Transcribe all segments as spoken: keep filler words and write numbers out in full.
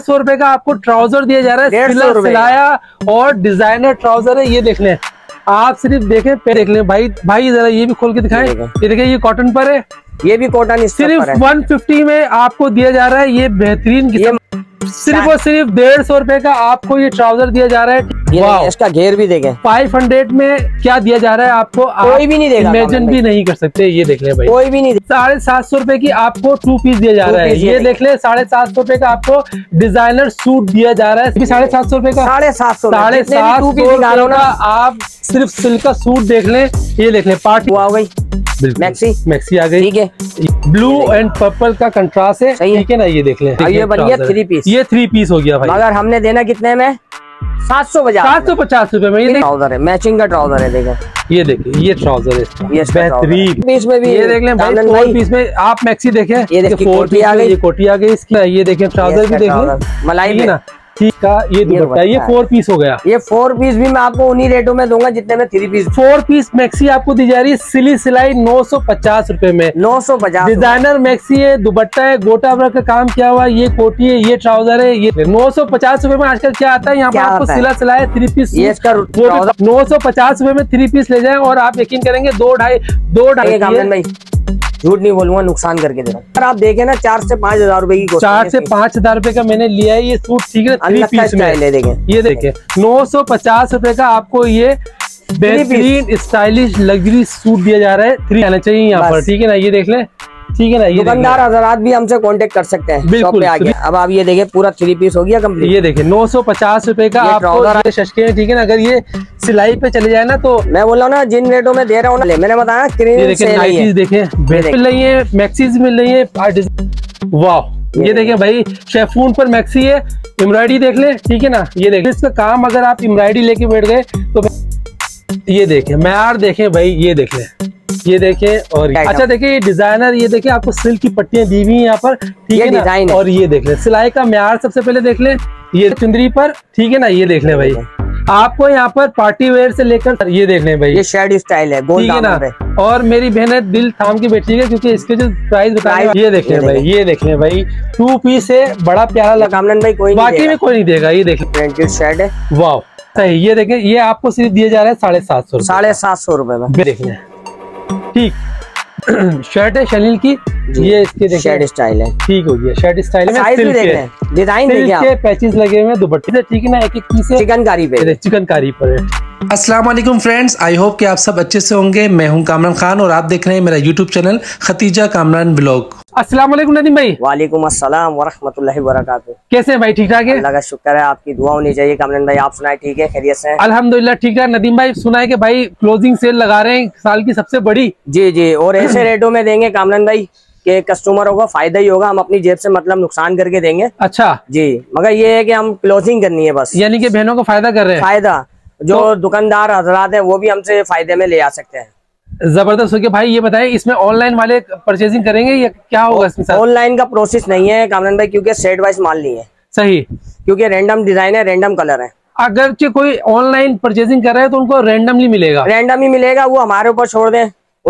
डेढ़ सौ रुपए का आपको ट्राउजर दिया जा रहा है, सिला सिलाया और डिजाइनर ट्राउजर है। ये देख लें आप, सिर्फ देखें पे देख लें भाई भाई जरा ये भी खोल के दिखाएं। ये देखिए ये कॉटन पर है, ये भी कॉटन, सिर्फ एक सौ पचास में आपको दिया जा रहा है। ये बेहतरीन किस्म, सिर्फ और सिर्फ डेढ़ सौ रूपये का आपको ये ट्राउजर दिया जा रहा है। ये इसका घेर भी देखें, पाँच सौ में क्या दिया जा रहा है आपको, कोई भी नहीं देगा, इमेजिन भी नहीं कर सकते। ये देख ले भाई, कोई भी नहीं। साढ़े सात सौ रूपये की आपको टू पीस दिया जा रहा है। ये देख ले, साढ़े सात सौ रूपये का आपको डिजाइनर सूट दिया जा रहा है। साढ़े सात सौ रूपये का साढ़े सात सौ साढ़े सात सौ का आप सिर्फ सिल्क का सूट देख ले। ये देख ले पार्टी आ गई, मैक्सी मैक्सी आ गई, ठीक है। ब्लू एंड पर्पल का कंट्रास्ट है, ठीक है ना। ये देख ले, ये बन गया थ्री पीस, ये थ्री पीस हो गया भाई। मगर हमने देना कितने में, सात सौ बजा सात सौ पचास रूपए में। ये ट्राउजर है, मैचिंग का ट्राउजर है, देखो ये देखिए ये ट्राउजर है, ये बेहतरीन पीस में भी। ये देख लें भाई, फोर पीस में आप मैक्सी देखें, ये फोर पीस आ गई, ये कोटी आ गई इसकी। ये देखें ट्राउजर भी देखें मलाई भी ना का, ये दुपट्टा, ये फोर पीस हो गया। ये फोर पीस भी मैं आपको उन्हीं रेटों में दूंगा जितने में three piece. Four piece maxi आपको दी जा रही है सिली सिलाई नौ सौ पचास रूपये में, नौ सौ पचास। डिजाइनर मैक्सी है, दुपट्टा है, गोटा वर्क का काम किया हुआ, ये कोटी है, ये ट्राउजर है। ये नौ सौ पचास रूपये में आजकल क्या आता है, यहाँ पर आपको सिला सिलाया थ्री पीस, नौ सौ पचास रूपये में थ्री पीस ले जाए और आप यकीन करेंगे दो ढाई दो ढाई झूठ नहीं बोलूंगा, नुकसान करके दे रहा। आप देखें ना, चार से पाँच हजार रूपए की, चार से पाँच हजार रूपए का मैंने लिया है ये सूट, ठीक है। थ्री पीस में ले देखें, ये देखें नौ सौ पचास रूपये का आपको ये बेहतरीन स्टाइलिश लग्जरी सूट दिया जा रहा है। थ्री आना चाहिए यहाँ पर, ठीक है ना। ये देख ले, ठीक है ना। ये दुकानदार हजरात भी हमसे कांटेक्ट कर सकते हैं, बिल्कुल आगे। अब आप ये देखें, पूरा थ्री पीस हो गया कंप्लीट। ये देखें नौ सौ पचास रूपये का आपको शशके हैं, ठीक है ना। अगर ये सिलाई पे चले जाए ना, तो मैं बोला ना जिन रेटों में दे रहा हूँ, मैंने बताया नाइटीज देखें मिल रही है, मैक्सीज मिल रही है। वाह, ये देखें भाई, शेफून पर मैक्सी है, एम्ब्रॉयडरी देख ले, ठीक है ना। ये देखें इसका काम, अगर आप एम्ब्रॉयडरी लेके बैठ गए तो। ये देखें मैार देखें भाई, ये देख ले, ये देखे और अच्छा देखे, ये डिजाइनर, ये देखे आपको सिल्क की पट्टियां दी हुई है यहाँ पर, ठीक है ना। और ये देख ले सिलाई का म्यार, सबसे पहले देख ले ये चुंदरी पर, ठीक है ना। ये देख ले भाई, आपको यहाँ पर पार्टी वेयर से लेकर ये देख ले भाई, ये शेड स्टाइल है, ठीक है ना। और मेरी बहनें दिल थाम के बैठी है, क्योंकि इसके जो प्राइस बताए। ये देख ले भाई, ये देख ले भाई, टू पीस है, बड़ा प्यारा लगा भाई, कोई बाकी में कोई नहीं देगा। ये देख ले शेड है, वाह सही। ये देखे, ये आपको सिर्फ दिया जा रहा है साढ़े सात सौ साढ़े सात सौ रूपये में। देख ले, ठीक शर्ट है शनील की, ये इसके शर्ट स्टाइल है, ठीक हो गया। शर्ट स्टाइल में सिल्क है, डिजाइन के पैचेस लगे हुए हैं दुपट्टे से, ठीक है ना। एक एक पीस चिकनकारी पे चिकनकारी पर है। अस्सलाम वालेकुम फ्रेंड्स, आई होप कि आप सब अच्छे से होंगे। मैं हूं कामरान खान और आप देख रहे हैं मेरा YouTube channel Khatija Kamran blog. अस्सलाम वालेकुम नदीम भाई। वालेकुम अस्सलाम व रहमतुल्लाहि व बरकातहू। कैसे हैं भाई, ठीक ठाक है? अल्लाह का शुक्र है, आपकी दुआ होनी चाहिए कामरान भाई। आप सुनाए, ठीक है, खैरियत से? अल्हम्दुलिल्लाह ठीक है। नदीम भाई सुनाए कि भाई क्लोजिंग सेल लगा रहे हैं साल की सबसे बड़ी। जी जी, और ऐसे रेटों में देंगे कामरान भाई के कस्टमरों को फायदा ही होगा। हम अपनी जेब से मतलब नुकसान करके देंगे। अच्छा जी, मगर ये है कि हम क्लोजिंग करनी है बस, यानी कि बहनों को फायदा कर रहे हैं। फायदा जो तो, दुकानदार हजरात हैं वो भी हमसे फायदे में ले आ सकते हैं। जबरदस्त हो गया भाई। ये बताएं, इसमें ऑनलाइन वाले परचेजिंग करेंगे या क्या होगा इसमें? ऑनलाइन का प्रोसेस नहीं है कामरान भाई, क्योंकि सेट वाइज माल नहीं है। सही, क्योंकि रैंडम डिजाइन है, रैंडम कलर है। अगर कोई ऑनलाइन परचेजिंग कर रहे हैं तो उनको रैंडमली मिलेगा, रैंडम ही मिलेगा, वो हमारे ऊपर छोड़ दें।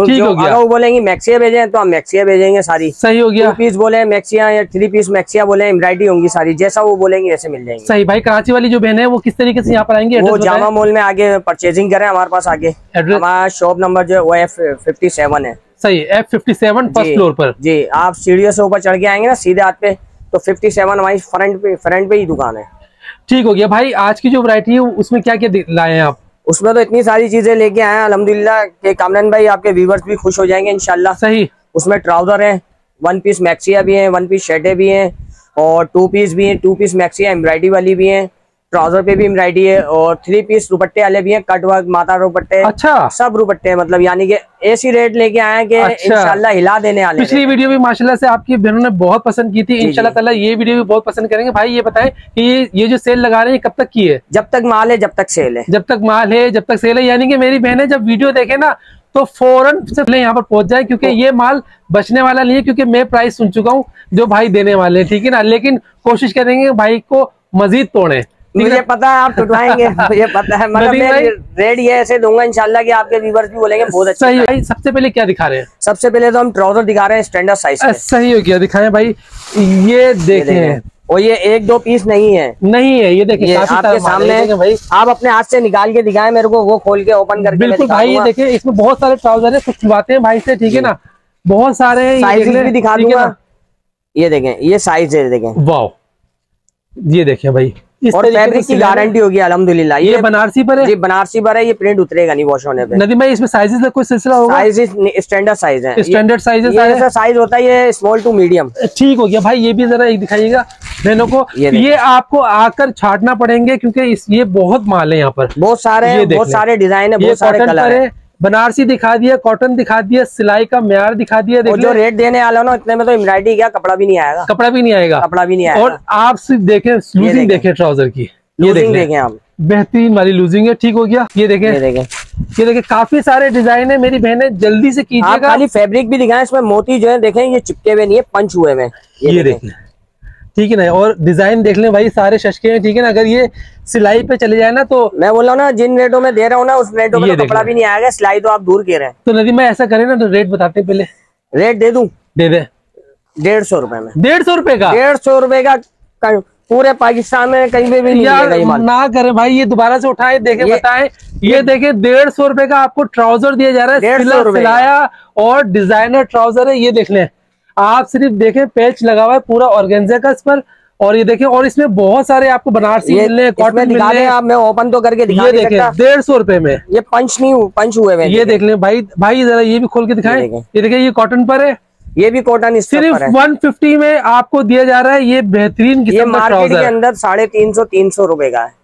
ठीक हो गया। वो बोलेंगे मैक्सिया भेजें तो हम मैक्सिया भेजेंगे सारी। सही हो गया। टू पीस बोले मैक्सिया या थ्री पीस मैक्सिया बोले, एम्ब्रॉयडरी होंगी सारी, जैसा वो बोलेंगे वैसे मिल जाएंगे। सही भाई। कराची वाली जो बहन है वो किस तरीके से यहाँ पर आएंगे? वो जामा मॉल में आगे परचेजिंग करें, हमारे पास आगे हमारा शॉप नंबर जो है वो एफ फिफ्टी सेवन है। सही, F fifty seven first floor पर। जी, आप सीढ़ियों से ऊपर चढ़ के आएंगे ना सीधे हाथ पे, तो फिफ्टी सेवन हमारी फ्रंट पे फ्रंट पे ही दुकान है। ठीक हो गया भाई। आज की जो वैरायटी है उसमें क्या क्या लाए हैं आप? उसमें तो इतनी सारी चीजें लेके आए हैं अल्हम्दुलिल्लाह के कामरान भाई, आपके व्यूवर्स भी खुश हो जाएंगे इंशाल्लाह। सही, उसमें ट्राउजर है, वन पीस मैक्सिया भी है, वन पीस शर्टे भी हैं, और टू पीस भी हैं, टू पीस मैक्सिया एम्ब्रॉयडरी वाली भी हैं, ट्राउजर पे भी एम्ब्रॉयडरी है, और थ्री पीस दुपट्टे वाले भी हैं, कट वर्क माता दुपट्टे। अच्छा, सब दुपट्टे मतलब यानी कि ऐसी रेट लेके आए कि इंशाल्लाह हिला देने वाले। पिछली वीडियो भी माशाल्लाह से आपकी बहनों ने बहुत पसंद की थी, इंशाल्लाह ताला ये वीडियो भी बहुत पसंद करेंगे। भाई ये बताएं कि ये जो सेल लगा रहे हैं कब तक की है? जब तक माल है, जब तक सेल है, जब तक माल है, जब तक सेल है। यानी कि मेरी बहनें जब वीडियो देखे ना तो फौरन से पहले यहाँ पर पहुंच जाए, क्योंकि ये माल बचने वाला नहीं है, क्योंकि मैं प्राइस सुन चुका हूँ जो भाई देने वाले हैं, ठीक है ना। लेकिन कोशिश करेंगे भाई को मजीद तोड़े, मुझे पता है आप टुटाएंगे, मुझे पता है, मगर मैं रेट ये ऐसे दूंगा इंशाल्लाह कि आपके व्यूअर्स भी बोलेंगे बहुत अच्छा। सही भाई। सबसे पहले क्या दिखा रहे हैं? सबसे पहले तो हम ट्राउजर दिखा रहे हैं स्टैंडर्ड साइज। सही हो गया, दिखाएं भाई। ये देखें, और ये एक दो पीस नहीं है, नहीं है, ये देखिए आपके सामने भाई। आप अपने हाथ से निकाल के दिखाएं मेरे को, वो खोल के ओपन करके बिल्कुल भाई। ये देखिए इसमें बहुत सारे ट्राउजर है, खुशवाते हैं भाई से, ठीक है ना, बहुत सारे साइज भी दिखा दूंगा। ये देखें, ये साइज है, देखें वाओ, ये देखिए भाई। इस और फैब्रिक की गारंटी होगी अल्हम्दुलिल्लाह। ये, ये बनारसी पर है जी, बनारसी पर है, ये प्रिंट उतरेगा नहीं वॉश होने पे। नदीम भाई इसमें साइजेस का कोई सिलसिला होगा? साइजेस स्टैंडर्ड साइज है, स्टैंडर्ड साइजेस है, ऐसा साइज होता है ये स्मॉल टू मीडियम। ठीक हो गया भाई, ये भी जरा एक दिखाइएगा बहनों को। ये आपको आकर छाटना पड़ेंगे क्योंकि ये बहुत माल है यहाँ पर, बहुत सारे बहुत सारे डिजाइन है, बहुत सारे कलर है। बनारसी दिखा दिया, कॉटन दिखा दिया, सिलाई का म्यार दिखा दिया, और जो रेट देने वाला ना इतने में तो इमराइटी क्या कपड़ा भी नहीं आएगा, कपड़ा भी नहीं आएगा, कपड़ा भी नहीं आएगा। और आप सिर्फ देखें लूजिंग, देखें ट्राउजर की, ये देखें आप, बेहतरीन वाली लूजिंग है। ठीक हो गया, ये देखें, ये देखें, ये देखें, काफी सारे डिजाइन है मेरी बहने, जल्दी से कीजिएगा। खाली फैब्रिक भी दिखाएं, इसमें मोती जो है देखें ये चिपके हुए नहीं है, पंच हुए में, ये देखें, ठीक है ना। और डिजाइन देख लें भाई, सारे शशके हैं, ठीक है ना। अगर ये सिलाई पे चले जाए ना तो मैं बोला ना जिन रेटों में दे रहा हूँ ना उस रेटों में तो कपड़ा भी नहीं आएगा, सिलाई तो आप दूर कह रहे हैं। तो नदीम मैं ऐसा करें ना, तो रेट बताते पहले, रेट दे दूं, दे दे डेढ़ सौ रुपए में, डेढ़ सौ रुपए का, डेढ़ सौ रुपए का पूरे पाकिस्तान में कहीं पे भी नहीं ना करें भाई। ये दोबारा से उठाए, देखें, बताएं, ये देखें डेढ़ सौ रुपए का आपको ट्राउजर दिया जा रहा है और डिजाइनर ट्राउजर है। ये देख लें आप, सिर्फ देखें पैच लगा हुआ है पूरा ऑर्गेन्जा का इस पर, और ये देखें, और इसमें बहुत सारे आपको बनारसी मिलने, कॉटन मिलने, आप मैं ओपन तो करके दिखा नहीं सकता। डेढ़ सौ रुपए में ये पंच नहीं पंच हुए हैं, ये देख लें भाई। भाई जरा ये भी खोल के दिखाएं, ये देखें, ये कॉटन पर है, ये भी कॉटन, सिर्फ वन फिफ्टी में आपको दिया जा रहा है। ये बेहतरीन किस्म का ट्राउजर है, अंदर साढ़े तीन सौ तीन सौ रुपए का है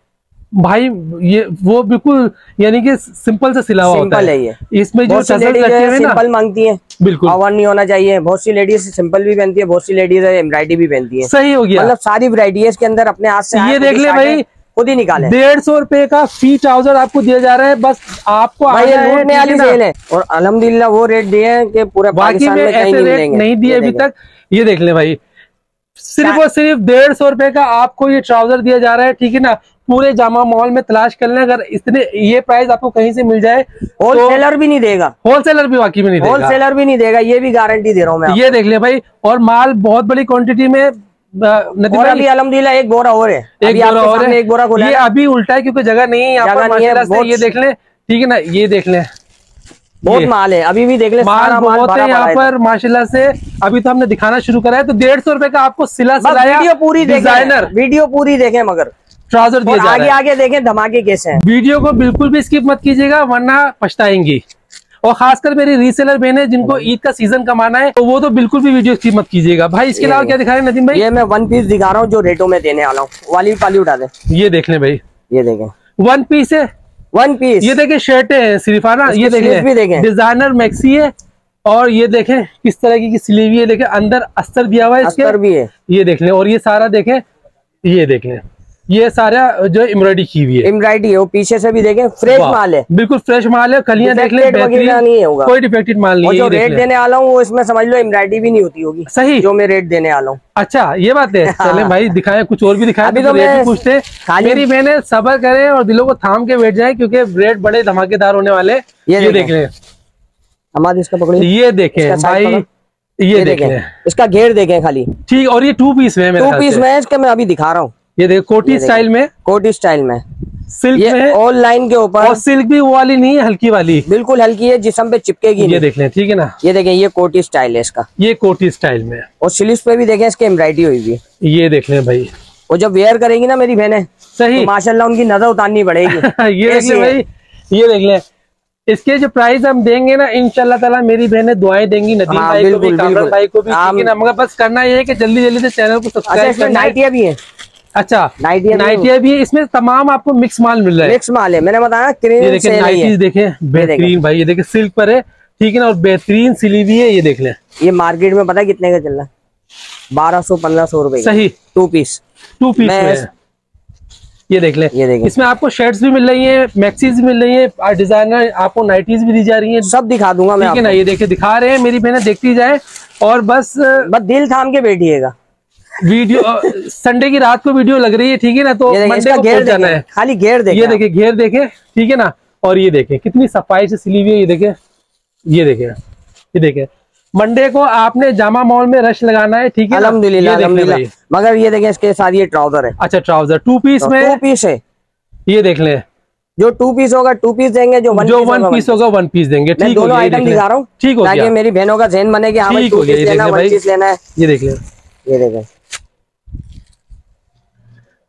भाई। ये वो बिल्कुल यानी कि सिंपल से सिला हुआ होता है, है। इसमें जो सिंपल मांगती है, बिल्कुल आवाज नहीं होना चाहिए। बहुत सी लेडीज सिंपल भी पहनती है, बहुत सी लेडीज एम्ब्रॉयडरी भी पहनती है। सही हो गया, मतलब सारी वैरायटी है इसके अंदर, अपने हाथ से ये देख ले भाई, खुद ही निकाले। डेढ़ सौ रुपए का फी ट्राउजर आपको दिया जा रहा है, बस आपको लूटने वाली सेल है। और अल्हम्दुलिल्लाह वो रेट दिए हैं कि पूरे पाकिस्तान में कहीं नहीं दिए अभी तक। ये देख ले भाई, सिर्फ और सिर्फ डेढ़ सौ रुपए का आपको ये ट्राउजर दिया जा रहा है, ठीक है ना। पूरे जामा मॉल में तलाश कर लें, अगर इतने ये प्राइस आपको कहीं से मिल जाए। होलसेलर तो भी नहीं देगा, होलसेलर भी वाकई में नहीं देगा, होलसेलर भी नहीं देगा, ये भी गारंटी दे रहा हूँ मैं। ये देख ले भाई, और माल बहुत बड़ी क्वांटिटी में अल्हम्दुलिल्लाह। एक बोरा और है, एक बोरा और है, एक बोरा खोला, ये अभी उल्टा है क्योंकि जगह नहीं है यहाँ पर। ये देख लें, ठीक है ना, ये देख लें, बहुत माल है, अभी भी देख ले माल बहुत है यहाँ पर माशाल्लाह से। अभी तो हमने दिखाना शुरू करा है, तो डेढ़ सौ रुपए का आपको सिला सिलाया पूरी डिजाइनर, वीडियो पूरी देखें मगर ट्राउजर दिए जा रहे हैं। आगे देखें धमाके कैसे हैं। वीडियो को बिल्कुल भी स्किप मत कीजिएगा वरना पछताएंगी, और खासकर मेरी रीसेलर बहनें जिनको ईद का सीजन कमाना है तो वो तो बिल्कुल भी वीडियो स्किप मत कीजिएगा भाई। इसके अलावा क्या दिखा रहे हैं नदीम भाई? ये मैं वन पीस दिखा रहा हूँ जो रेटों में देने वाला हूँ, वाली पाली उठा दे। ये देख लें भाई, ये देखें वन पीस है, वन पीस, ये देखें शर्टे है सिर्फ आना, ये देखें डिजाइनर मैक्सी है, और ये देखें किस तरह की स्लीव है, देखें अंदर अस्तर दिया हुआ है, अस्तर भी है, ये देख लें। और ये सारा देखें, ये देख लें, ये सारा जो एम्ब्रॉयडरी की हुई है, एम्ब्रॉयडरी है, वो पीछे से भी देखें, फ्रेश माल है, बिल्कुल फ्रेश माल है, कलियां देख लें, नहीं होगा कोई डिफेक्टेड माल नहीं है। जो रेट देने वाला हूँ वो इसमें समझ लो एम्ब्रॉयडरी भी नहीं होती होगी, सही जो मैं रेट देने वाला हूँ। अच्छा ये बात है, चले भाई दिखाएं, कुछ और भी दिखाएं, तो रेट भी पूछते। मेरी बहने सब्र करें और दिलों को थाम के बैठ जाए क्योंकि रेट बड़े धमाकेदार होने वाले। ये देख लें, हमारे इसका पकड़े, ये देखें भाई, ये देखें इसका घेर देखें खाली, ठीक। और ये टू पीस में, टू पीस में इसका मैं अभी दिखा रहा हूँ, ये देखो कोटी स्टाइल में, कोटी स्टाइल में सिल्क में, ऑल लाइन के ऊपर, और सिल्क भी वो वाली नहीं है, हल्की वाली, बिल्कुल हल्की है, जिसम पे चिपकेगी ये नहीं। देख लें, ठीक है ना, ये देखें, ये कोटी स्टाइल है इसका, ये कोटी स्टाइल में, और स्लीव्स पे भी देखें इसके एम्ब्रॉयडरी हुई भी। ये देख लें भाई, और जब वेयर करेंगी ना मेरी बहने सही तो माशाल्लाह उनकी नजर उतारनी पड़ेगी। ये देख लें भाई, ये देख लें, इसके जो प्राइस हम देंगे ना इंशाल्लाह ताला मेरी बहनें दुआएं देंगी नदीम भाई को भी, कामरान भाई को भी, ठीक है ना। मगर बस करना ये है कि जल्दी जल्दी से चैनल को सब्सक्राइब करना। नाइटिया भी है, अच्छा नाइटिया भी है, इसमें तमाम आपको मिक्स माल मिल रहा है, मिक्स माल है, मैंने बताया क्रीम से नाइटीज देखें बेहतरीन भाई। ये देखें सिल्क पर है, ठीक है ना, और बेहतरीन सिली भी है। ये देख लें, ये मार्केट में पता है कितने का चल रहा है, बारह सौ पंद्रह सौ रुपए सही, टू पीस, टू पीस में। ये देख लें, ये देखें, इसमें आपको शर्ट्स भी मिल रही है, मैक्सीज मिल रही है, डिजाइनर आपको नाइटीज भी दी जा रही है, सब दिखा दूंगा मैं, ठीक है ना। ये देखे दिखा रहे हैं मेरी बहनें, देखती जाए और बस बस दिल थाम के बैठिएगा। वीडियो संडे की रात को वीडियो लग रही है, ठीक है ना, तो मंडे को घेर जाना है, खाली घेर देखें। ये देखें घेर देखें, ठीक है ना। और ये देखें कितनी सफाई से सिली हुई है, ये देखें, ये देखें, ये देखें, मंडे को आपने जामा मॉल में रश लगाना है, ठीक है अल्हम्दुलिल्लाह। मगर ये देखें इसके साथ ये ट्राउजर है, अच्छा ट्राउजर टू पीस में, टू पीस है ये देख लें, जो टू पीस होगा टू पीस देंगे, जो वन जो पीस वन होगा, पीस होगा वन पीस देंगे। ठीक दोनों आइटम दिखा रहा हूँ, ठीक हो गया ताकि मेरी बहनों का ध्यान बने कि हाँ भाई टू पीस लेना वन पीस लेना है। ये देख लें, ये देखें,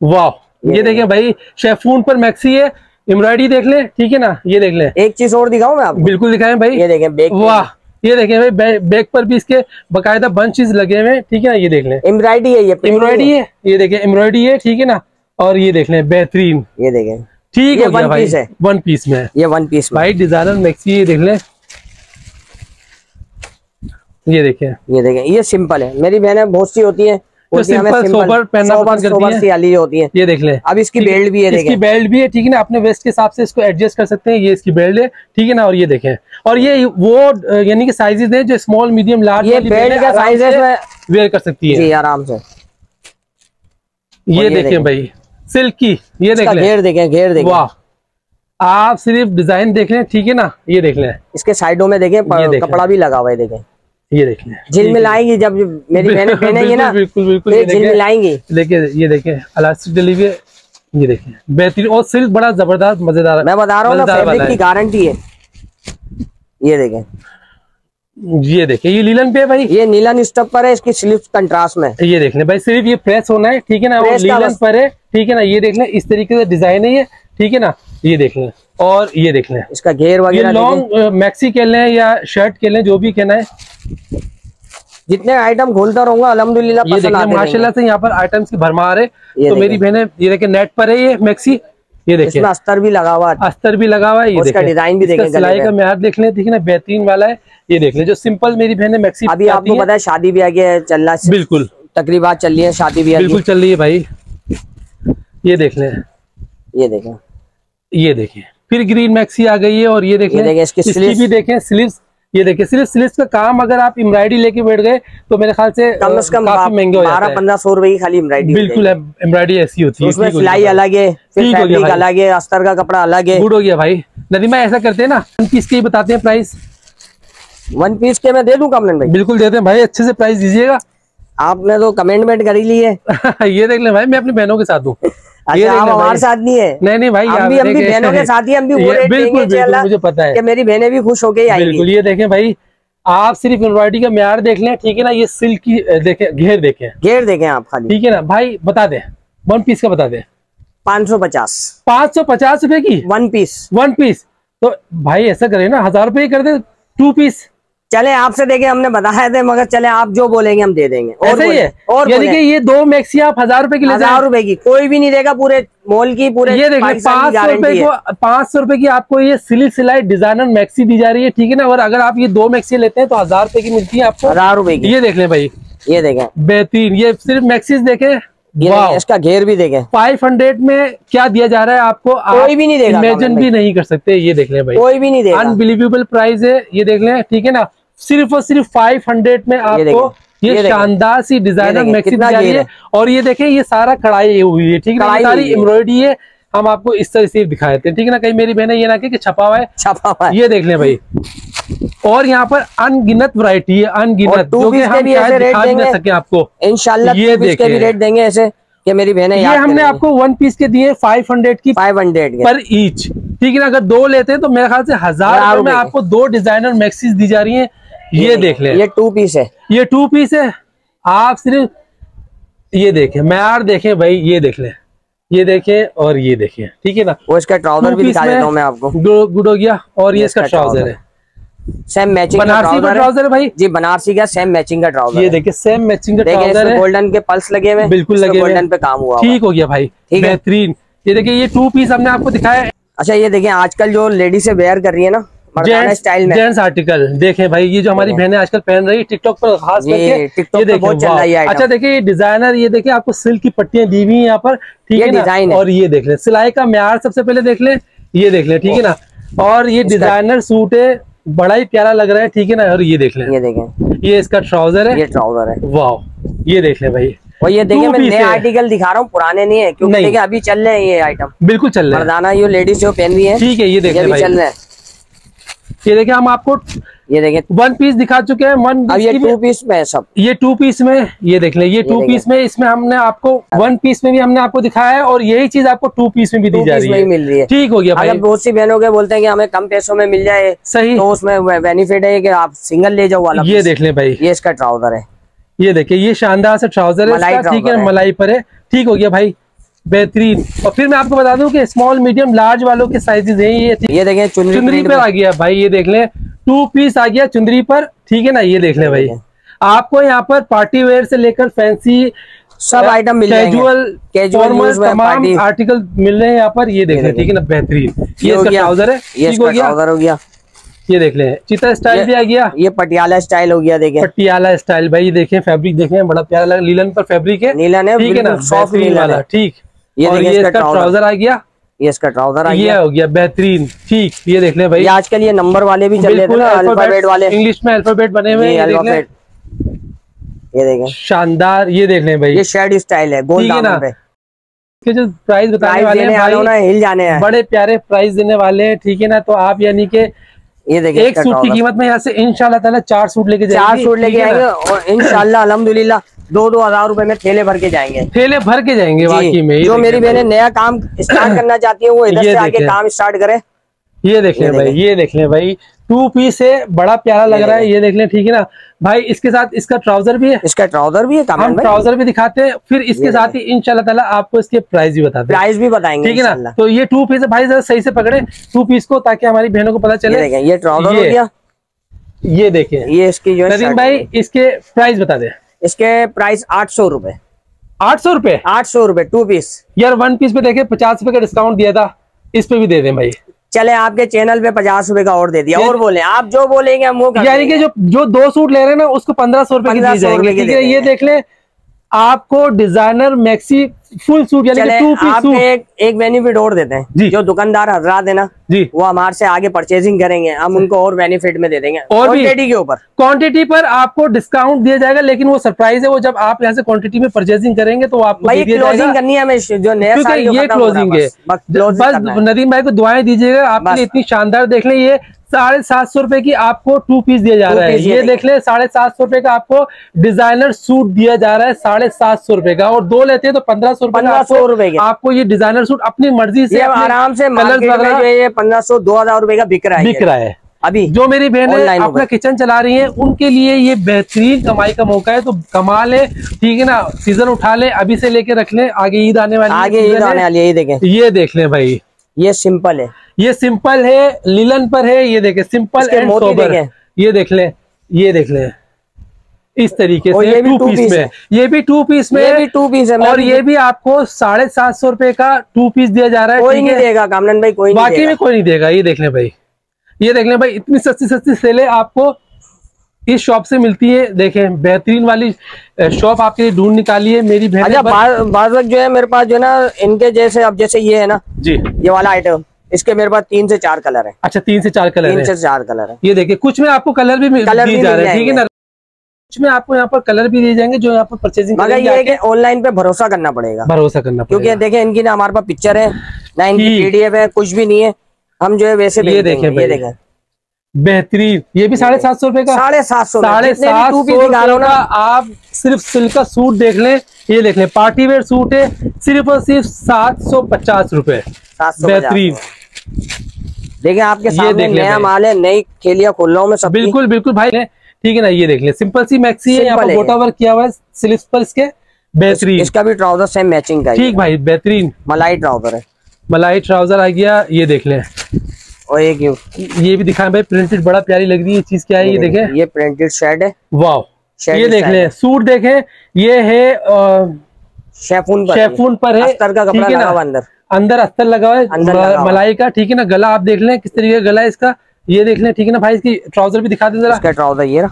वाह ये देखें भाई शेफून पर मैक्सी है, एम्ब्रॉयडरी देख लें, ठीक है ना। ये देख लें एक चीज और दिखाऊं मैं आपको, बिल्कुल दिखाएं भाई, ये देखें वाह, ये देखें भाई बैक बे, पर भी इसके बकायदा बंचेस लगे हुए हैं, ठीक है ना। ये देख लें एम्ब्रॉयडरी है, ये एम्ब्रॉयडरी है, ये देखें एम्ब्रॉयडरी है, ठीक है ना। और ये देख लें बेहतरीन, ये देखें ठीक है वन पीस है, वन पीस में ये वन पीस भाई डिजाइनर मैक्सी। ये देख लें, ये देखें, ये देखें ये सिंपल है, मेरी बहनें बहुत सी होती है तो सिंपल सोबर पहनना होती है। ये देख ले अब इसकी बेल्ट भी है, इसकी बेल्ट भी है, ठीक है ना। अपने वेस्ट के हिसाब से इसको एडजस्ट कर सकते हैं, ये इसकी बेल्ट है, ठीक है ना। और ये देखें, और ये वो यानी कि साइजेस हैं जो स्मॉल मीडियम लार्ज वेयर कर सकती है आराम से। ये देखें भाई सिल्क की, ये देख लें घेर देखें, घेर देखें वाह, आप सिर्फ डिजाइन देख लें, ठीक है ना। ये देख लें इसके साइडों में देखें कपड़ा भी लगा हुआ है, देखें ये देख लें झिलमिलाएंगी जब मेरी बहनें पहनेंगी ना, बिल्कुल बिल्कुल झिलमिलाएंगी। देखिए ये देखें इलास्टिक डिलीवरी, ये देखें बेहतरीन और सिल्क बड़ा जबरदस्त मजेदार, मैं बता रहा हूँ फैब्रिक की गारंटी है। ये देखें, ये देखें ये लीलन पे भाई, ये नीलन स्टफ पर है, इसकी स्लीव्स कंट्रास्ट में। ये देख लें भाई सिर्फ ये प्रेस होना है, ठीक है ना, और लीलन पर है, ठीक है ना। ये देख लें इस तरीके से डिजाइन है, ये ठीक है ना। ये देख लें, और ये देख लें इसका घेर वगैरह, लॉन्ग मैक्सी कह लें या शर्ट कह लें, जो भी कहना है। जितने आइटम खोलता रहूंगा अल्हम्दुलिल्लाह पसंद आते हैं माशाल्लाह से। यहाँ पर आइटम्स की भरमार है, तो मेरी बहनें ये देखें नेट पर है ये मैक्सी, ये देखें इसमें अस्तर भी लगा हुआ है, अस्तर भी लगा हुआ है, ये इसका डिजाइन भी देखें, सिलाई का मियार देख लें, ठीक है ना बेहतरीन वाला है। ये देख लें जो सिंपल मेरी बहनें मैक्सी, अभी आपको पता है शादी ब्याह के चल रहा है, बिल्कुल तकरीबा चल रही है, शादी ब्याह बिल्कुल चल रही है भाई। ये देख लें, ये देखें, ये देखें फिर ग्रीन मैक्सी आ गई है। और ये देखें, ये देखें इसकी स्लीव्स भी देखें, स्लीव्स ये देखें, सिर्फ स्लीव्स का काम अगर आप एम्ब्रॉयडरी लेके बैठ गए तो मेरे ख्याल से कम से कम महंगे हो जाता है, बारह पंद्रह सौ रुपए की खाली एम्ब्रॉयडरी। बिल्कुल एम्ब्रॉयडरी ऐसी होती है, उसमें सिलाई अलग है, फैब्रिक अलग है, अस्तर का कपड़ा अलग है। गुड हो गया भाई नदीमा, ऐसा करते हैं ना वन पीस के ही बताते हैं प्राइस, वन पीस के मैं दे दूं कमेंट में, बिल्कुल देते हैं भाई अच्छे से प्राइस दीजिएगा, आपने तो कमेंटमेंट करी ली है। ये देख ले भाई मैं अपनी बहनों के साथ हूँ, हमारे साथ नहीं है, नहीं नहीं भाई हम भी हम भी बहनों के साथ ही, हम भी वो रेट देंगे, मुझे पता है कि मेरी बहनें भी खुश होके आएंगी। बिल्कुल ये देखें भाई आप सिर्फ एम्ब्रॉयडरी का म्यार देख लें, ठीक है ना। ये सिल्क की देखें, घेर देखें, घेर देखें आप खाली, ठीक है ना भाई। बता दें वन पीस का बता दें, पाँच सौ पचास पाँच सौ पचास रुपए की वन पीस, वन पीस तो भाई ऐसा करे ना हजार रुपये कर दे टू पीस। चले आपसे देखे हमने बताया थे, मगर चले आप जो बोलेंगे हम दे देंगे। और ही है और यानी कि ये दो मैक्सी आप हजार रुपए की ले, हजार रुपए की कोई भी नहीं देगा पूरे मॉल की, पूरे ये देख लें पाँच सौ रुपए को, पाँच सौ रुपए की आपको ये सिली सिलाई डिजाइनर मैक्सी दी जा रही है, ठीक है ना। और अगर आप ये दो मैक्सी लेते हैं तो हजार रुपए की मिलती है आपको, हजार रुपए की। ये देख लें भाई, ये देखें बेहतरीन, ये सिर्फ मैक्सीज देखे, इसका घेर भी देखें। फाइव हंड्रेड में क्या दिया जा रहा है आपको, कोई भी नहीं देगा, इमेजिन भी नहीं कर सकते। ये देख लें भाई कोई भी नहीं देगा, अनबिलीवेबल प्राइस है। ये देख लें, ठीक है ना, सिर्फ और सिर्फ फाइव हंड्रेड में आपको ये शानदार सी डिजाइनर मैक्सी दी जा रही है। और ये देखें ये सारा कढ़ाई हुई है, ठीक है, सारी एम्ब्रॉयडरी है, हम आपको इस तरह से दिखाए थे, ठीक है ना। कहीं मेरी बहन ये ना कि छपा हुआ है, छपा हुआ है। ये देख लें भाई, और यहाँ पर अनगिनत वैरायटी है, अनगिनत, जो कि हम दिखा नहीं सके आपको, इंशाल्लाह ये देख के भी रेट देंगे ऐसे कि मेरी बहनें। ये हमने आपको वन पीस के दिए फाइव हंड्रेड की, फाइव हंड्रेड पर ईच, ठीक है ना। अगर दो लेते हैं तो मेरे ख्याल से हजार में आपको दो डिजाइनर मैक्सीज दी जा रही है। ये देख लें, ये टू पीस है, ये टू पीस है, आप सिर्फ ये देखें मैार देखें भाई, ये देख लें, ये देखें और ये देखें, ठीक है ना। और इसका ट्राउजर भी दिखा देता हूं मैं आपको, गुड हो गया। और ये इसका ट्राउजर है सेम मैचिंग का ट्राउजर है भाई जी, बनारसी का सेम मैचिंग का ट्राउजर। ये देखिए सेम मैचिंग का ट्राउजर है, गोल्डन के पल्स लगे हुए, बिल्कुल लगे हुए, गोल्डन पे काम हुआ, ठीक हो गया भाई, बेहतरीन। ये देखिए ये टू पीस हमने आपको दिखाया है। अच्छा ये देखें आजकल जो लेडीज से वेयर कर रही है ना जेंट्स स्टाइल में, जेंट्स आर्टिकल देखें भाई, ये जो हमारी बहनें आजकल पहन रही है टिकटॉक पर खास करके, टिकटॉक पे बहुत चल रहा है। अच्छा देखिए ये डिजाइनर, ये देखिए आपको सिल्क की पट्टियां दी हुई है यहाँ पर, ठीक है ना। और ये देख लें सिलाई का म्यार सबसे पहले देख लें, ये देख लें, ठीक है ना। और ये डिजाइनर सूट है, बड़ा ही प्यारा लग रहा है, ठीक है ना। और ये देख लें, ये देखें ये इसका ट्राउजर है, ये ट्राउजर है, वाह ये देख लें भाई। और ये देखिए मैं नए आर्टिकल दिखा रहा हूँ, पुराने नहीं है, क्योंकि देखिए अभी चल रहे हैं ये आइटम, बिल्कुल चल रहे हैं मर्दाना, ये लेडीज जो पहन रही है, ठीक है। ये देख लें, चल रहे हैं। ये देखिए हम आपको ये देखिए वन पीस दिखा चुके हैं, वन अब ये टू पीस में है सब, ये टू पीस में, ये देख ले ये टू पीस में, इसमें हमने आपको वन पीस में भी हमने आपको दिखाया है और यही चीज आपको टू पीस में भी दी जा रही है, मिल रही है। ठीक हो गया भाई। अगर बहुत सी बहनों के बोलते हैं कि हमें कम पैसों में मिल जाए, सही, तो उसमें बेनिफिट है कि आप सिंगल ले जाओ वाला। ये देख ले भाई, ये इसका ट्राउजर है, ये देखिए ये शानदार सा ट्राउजर है, ठीक है, मलाई पर है। ठीक हो गया भाई, बेहतरीन। और फिर मैं आपको बता दूं कि स्मॉल मीडियम लार्ज वालों के साइजेस हैं। ये ये देखें चुनरी पर आ गया भाई, ये देख ले टू पीस आ गया चुनरी पर, ठीक है ना। ये देख ले भाई, आपको यहाँ पर पार्टी वेयर से लेकर फैंसी सब आइटम मिल रहे हैं, कैजुअल, कैजुअल तमाम आर्टिकल मिल रहे हैं यहाँ पर। ये देख ले, ठीक है ना, बेहतरीन। ये इसका ट्राउजर है, ठीक हो गया। ये देख ले चिता स्टाइल भी आ गया, ये पटियाला स्टाइल हो गया। देखें पटियाला स्टाइल भाई, देखें फैब्रिक देखें बड़ा प्यारा लगा, लीलन पर फैब्रिक है, नीलन है, ठीक है ना, सॉफ्ट लीलन वाला। ठीक, ये और ये इसका ट्राउजर आ गया, ये इसका ट्राउजर आ गया, ये हो गया बेहतरीन। ठीक, ये देख ले भाई, आजकल ये नंबर वाले भी चल रहे हैं, अल्फाबेट वाले, इंग्लिश में अल्फाबेट बने हुए हैं, अल्फाबेट। ये देखें शानदार, ये देख ले भाई, ये शेड स्टाइल है, गोल्ड दामन पे। के जो प्राइस बताने वाले हैं हिल जाने हैं, बड़े प्यारे प्राइस देने वाले हैं, ठीक है ना। तो आप यानी के ये देखिए एक सूट की कीमत में यहाँ से इंशाल्लाह ताला चार सूट लेके जाएंगे, चार सूट लेके आएंगे और इंशाल्लाह अल्हम्दुलिल्लाह दो दो हजार रुपए में थैले भर के जाएंगे, थैले भर के जाएंगे वाकई में। जो मेरी बहनें नया काम स्टार्ट करना चाहती है वो इधर से आके काम स्टार्ट करे। ये देख ले भाई, ये देख ले भाई, टू पीस है, बड़ा प्यारा लग रहा है, ये देख ले, ठीक है ना भाई। इसके साथ इसका ट्राउजर भी है, इसका ट्राउजर भी है, हम ट्राउजर भी दिखाते हैं, फिर इसके साथ ही इंशाल्लाह ताला आपको इसके प्राइस भी बताते हैं, प्राइस भी बताएंगे, ठीक है ना। तो ये टू पीस है भाई, जरा सही से पकड़े टू पीस को ताकि हमारी बहनों को पता चले। ये ट्राउजर हो गया, ये देखे, ये इसकी जो नदीम भाई इसके प्राइस बता दे। इसके प्राइस आठ सौ रूपये, आठ सौ रूपये, आठ सौ रूपये टू पीस। यार वन पीस पे देखे पचास रूपये का डिस्काउंट दिया था, इस पे भी दे दे भाई, चले आपके चैनल पे पचास रूपये का और दे दिया, और बोले आप जो बोलेंगे हम वो, यानी कि जो जो दो सूट ले रहे हैं ना उसको पंद्रह सौ रूपये दिए जाएंगे, ठीक है। ये देख ले आपको डिजाइनर मैक्सी फुल सूट, यानी टू पीस सूट। एक एक बेनिफिट और देते हैं, जो दुकानदार हजरात है ना जी, वो हमारे से आगे परचेजिंग करेंगे, हम उनको और बेनिफिट में दे देंगे, और क्वांटिटी के ऊपर, क्वांटिटी पर आपको डिस्काउंट दिया जाएगा, लेकिन वो सरप्राइज है, वो जब आप यहाँ से क्वांटिटी में परचेजिंग करेंगे तो आपको भाई क्लोजिंग करनी है हमें, जो नया साल ये क्लोजिंग है। बस नदीम भाई को दुआएं दीजिएगा आपके, इतनी शानदार देख ले, ये साढ़े सात सौ रूपये की आपको टू पीस दिया जा रहा है। ये देख ले साढ़े सात सौ रूपये का आपको डिजाइनर सूट दिया जा रहा है, साढ़े सात सौ रूपये का, और दो लेते हैं तो पंद्रह सौ रूपये का आपको ये डिजाइनर सूट अपनी मर्जी से आराम से पंद्रह सौ दो हजार रूपये का बिक रहा है, बिक रहा है। अभी जो मेरी बहनें अपना किचन चला रही हैं उनके लिए ये बेहतरीन कमाई का मौका है, तो कमा ले, ठीक है ना, सीजन उठा ले, अभी से लेके रख ले, आगे ईद आने वाली, आगे ईद आने वाली है। ये देखें, ये देख ले भाई, ये सिंपल है, ये सिंपल है, लिलन पर है, ये देखे सिंपल एंड सोबर। ये देख ले, ये देख ले इस तरीके से, ये भी टू पीस में, ये भी टू पीस में, ये भी टू पीस है, और ये भी आपको साढ़े सात सौ रूपये का टू पीस दिया जा रहा है, कोई नहीं देगा कामरान भाई, कोई बाकी में कोई नहीं देगा। ये देख ले भाई, ये देख ले भाई, इतनी सस्ती सस्ती सेलें आपको इस शॉप से मिलती है। देखें बेहतरीन वाली शॉप आपके लिए ढूंढ निकाली है मेरी बहन। अच्छा बार जो है मेरे पास जो है ना, इनके जैसे अब जैसे ये है ना जी, ये वाला आइटम, इसके मेरे पास तीन से चार कलर है। अच्छा तीन से चार कलर, तीन से चार कलर है। ये देखिए कुछ में आपको कलर भी कलर जा रहा है, ठीक है ना, में आपको यहाँ पर कलर भी दिए जाएंगे जो यहाँ पर परचेजिंग। मगर ये है कि ऑनलाइन पे भरोसा करना पड़ेगा, भरोसा करना पड़ेगा, क्योंकि देखें इनकी ना हमारे पास पिक्चर है, ना इनकी पीडीएफ है, कुछ भी नहीं है, हम जो है वैसे। ये देखें, ये देखें बेहतरीन, ये भी साढ़े सात सौ रूपये का, साढ़े सात सौ साढ़े सात सौ ना, आप सिर्फ सिल्क का सूट देख लें। ये देख लें पार्टी वेयर सूट है, सिर्फ और सिर्फ सात सौ पचास रूपये, बेहतरीन। देखिए आपके सामने नया माल है, नई थैलियां खोल रहा हूँ मैं, बिल्कुल बिल्कुल भाई, ठीक है ना। ये देख ले सिंपल सी मैक्सी है, यहाँ पर गोटा वर्क किया हुआ है स्लीव्स पर इसके, बेहतरीन। इसका भी ट्राउजर सेम मैचिंग का, ठीक भाई बेहतरीन, मलाई ट्राउजर है, मलाई ट्राउजर आ गया। ये देख ले, और एक ये ये भी दिखाएं भाई, प्रिंटेड बड़ा प्यारी लग रही है, चीज क्या है ये देखें, ये प्रिंटेड शेड है, वाह। ये देख ले सूट देखे, ये है शेफून, शेफून पर है, ठीक है ना, अंदर अंदर अस्तर लगा हुआ है मलाई का, ठीक है ना। गला आप देख लें किस तरीके का गला है इसका, ये देख ले, ठीक है ना भाई। इसकी ट्राउजर भी दिखा दे जरा, इसका ट्राउजर ये ना,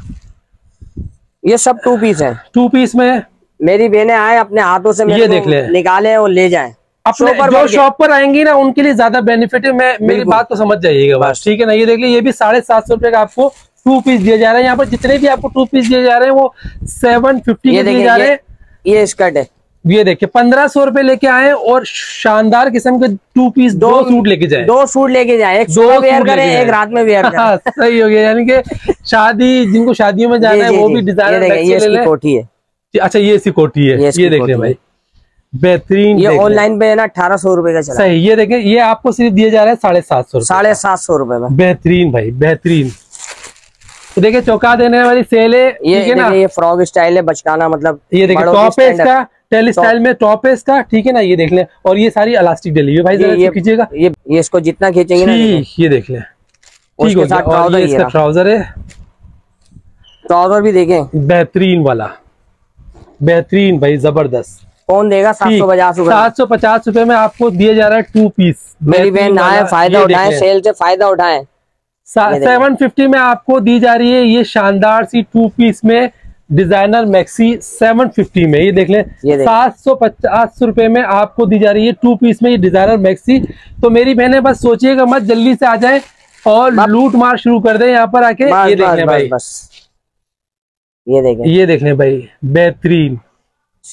ये सब टू पीस है, टू पीस में मेरी बहनें आए अपने हाथों से ये देख ले, निकाले और ले जाए, अपने जो शॉप पर आएंगी ना उनके लिए ज्यादा बेनिफिट है। मैं मेरी बात को समझ जाइएगा बस, ठीक है ना। ये देख ले, ये भी साढ़े सात सौ रुपए का आपको टू पीस दिया जा रहा है। यहाँ पर जितने भी आपको टू पीस दिए जा रहे हैं वो सेवन फिफ्टी के दिए जा रहे हैं। ये स्कर्ट है, ये देखिए पंद्रह सौ रूपये लेके आए और शानदार किस्म के टू पीस दो, दो सूट लेके जाए, दो सूट लेके जाए, एक दो सूट वेयर करें, एक रात में वेयर करें। सही हो गया, यानी कि शादी, जिनको शादियों में जाना है वो भी डिजाइनर कोठी है। अच्छा ये इसकी कोठी है, ये देख रहे भाई बेहतरीन। ये ऑनलाइन पे है ना अठारह सौ रूपये का चला। सही, ये देखें ये आपको सिर्फ दिया जा रहा है साढ़े सात सौ साढ़े सात सौ रूपये में। बेहतरीन भाई बेहतरीन। तो देखिए चौका देने वाली सेल है, ये है ना, ये फ्रॉक स्टाइल है बचकाना, मतलब ये देखिए टॉप है इसका, टेल स्टाइल में टॉप है इसका, ठीक है ना, ये देख लें। और ये सारी इलास्टिक डली है भाई, खींचेगा ये, इसको जितना खींचेंगे ना, ये देख लें। ठीक है, ट्राउजर है, ट्राउजर भी देखें बेहतरीन वाला, बेहतरीन भाई जबरदस्त। कौन देगा सात सौ पचास रुपए? सात सौ पचास रूपये में आपको दिया जा रहा है टू पीस। मेरी बहन आए, फायदा उठाएं, सेल से फायदा उठाएं। सेवन फिफ्टी में आपको दी जा रही है ये शानदार सी टू पीस में डिजाइनर मैक्सी, सेवन फिफ्टी में ये देख लें। सात सौ पचास रुपए में आपको दी जा रही है टू पीस में ये डिजाइनर मैक्सी। तो मेरी बहने बस सोचिएगा मत, जल्दी से आ जाए और लूट मार शुरू कर दे यहाँ पर आके। ये देख लें भाई, ये देख ये देख लें भाई बेहतरीन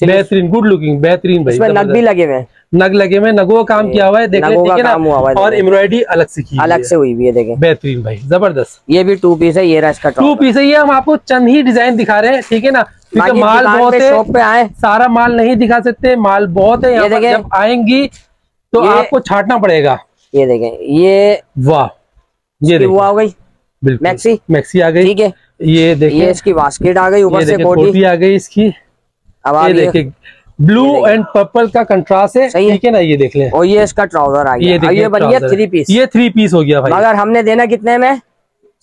बेहतरीन, गुड लुकिंग बेहतरीन भाई। इसमें नग भी लगे हुए, नग लगे हुए, नगों का काम किया हुआ है, देख लें, ठीक है ना। और एम्ब्रॉयडरी अलग से की, अलग से हुई भी है, देखें बेहतरीन भाई जबरदस्त। ये भी टू पीस है, ये रश का टू पीस है। ये हम आपको चंद ही डिजाइन दिखा रहे हैं, ठीक है ना, क्योंकि माल बहुत है, शॉप पे आए सारा माल नहीं दिखा सकते, माल बहुत है। जब आएंगी तो आपको छाटना पड़ेगा। ये देखें, ये वाह, ये वो आ गई बिल्कुल मैक्सी, मैक्सी आ गई, ठीक है। ये देखिए इसकी बास्केट आ गई, ऊपर से कोटी आ गई इसकी। अब ये देखिए ब्लू एंड पर्पल का कंट्रास्ट है, ठीक है ना, ये देख लें। और ये इसका ट्राउजर आ गया, ये बन गया थ्री पीस, ये थ्री पीस हो गया भाई। मगर हमने देना कितने में?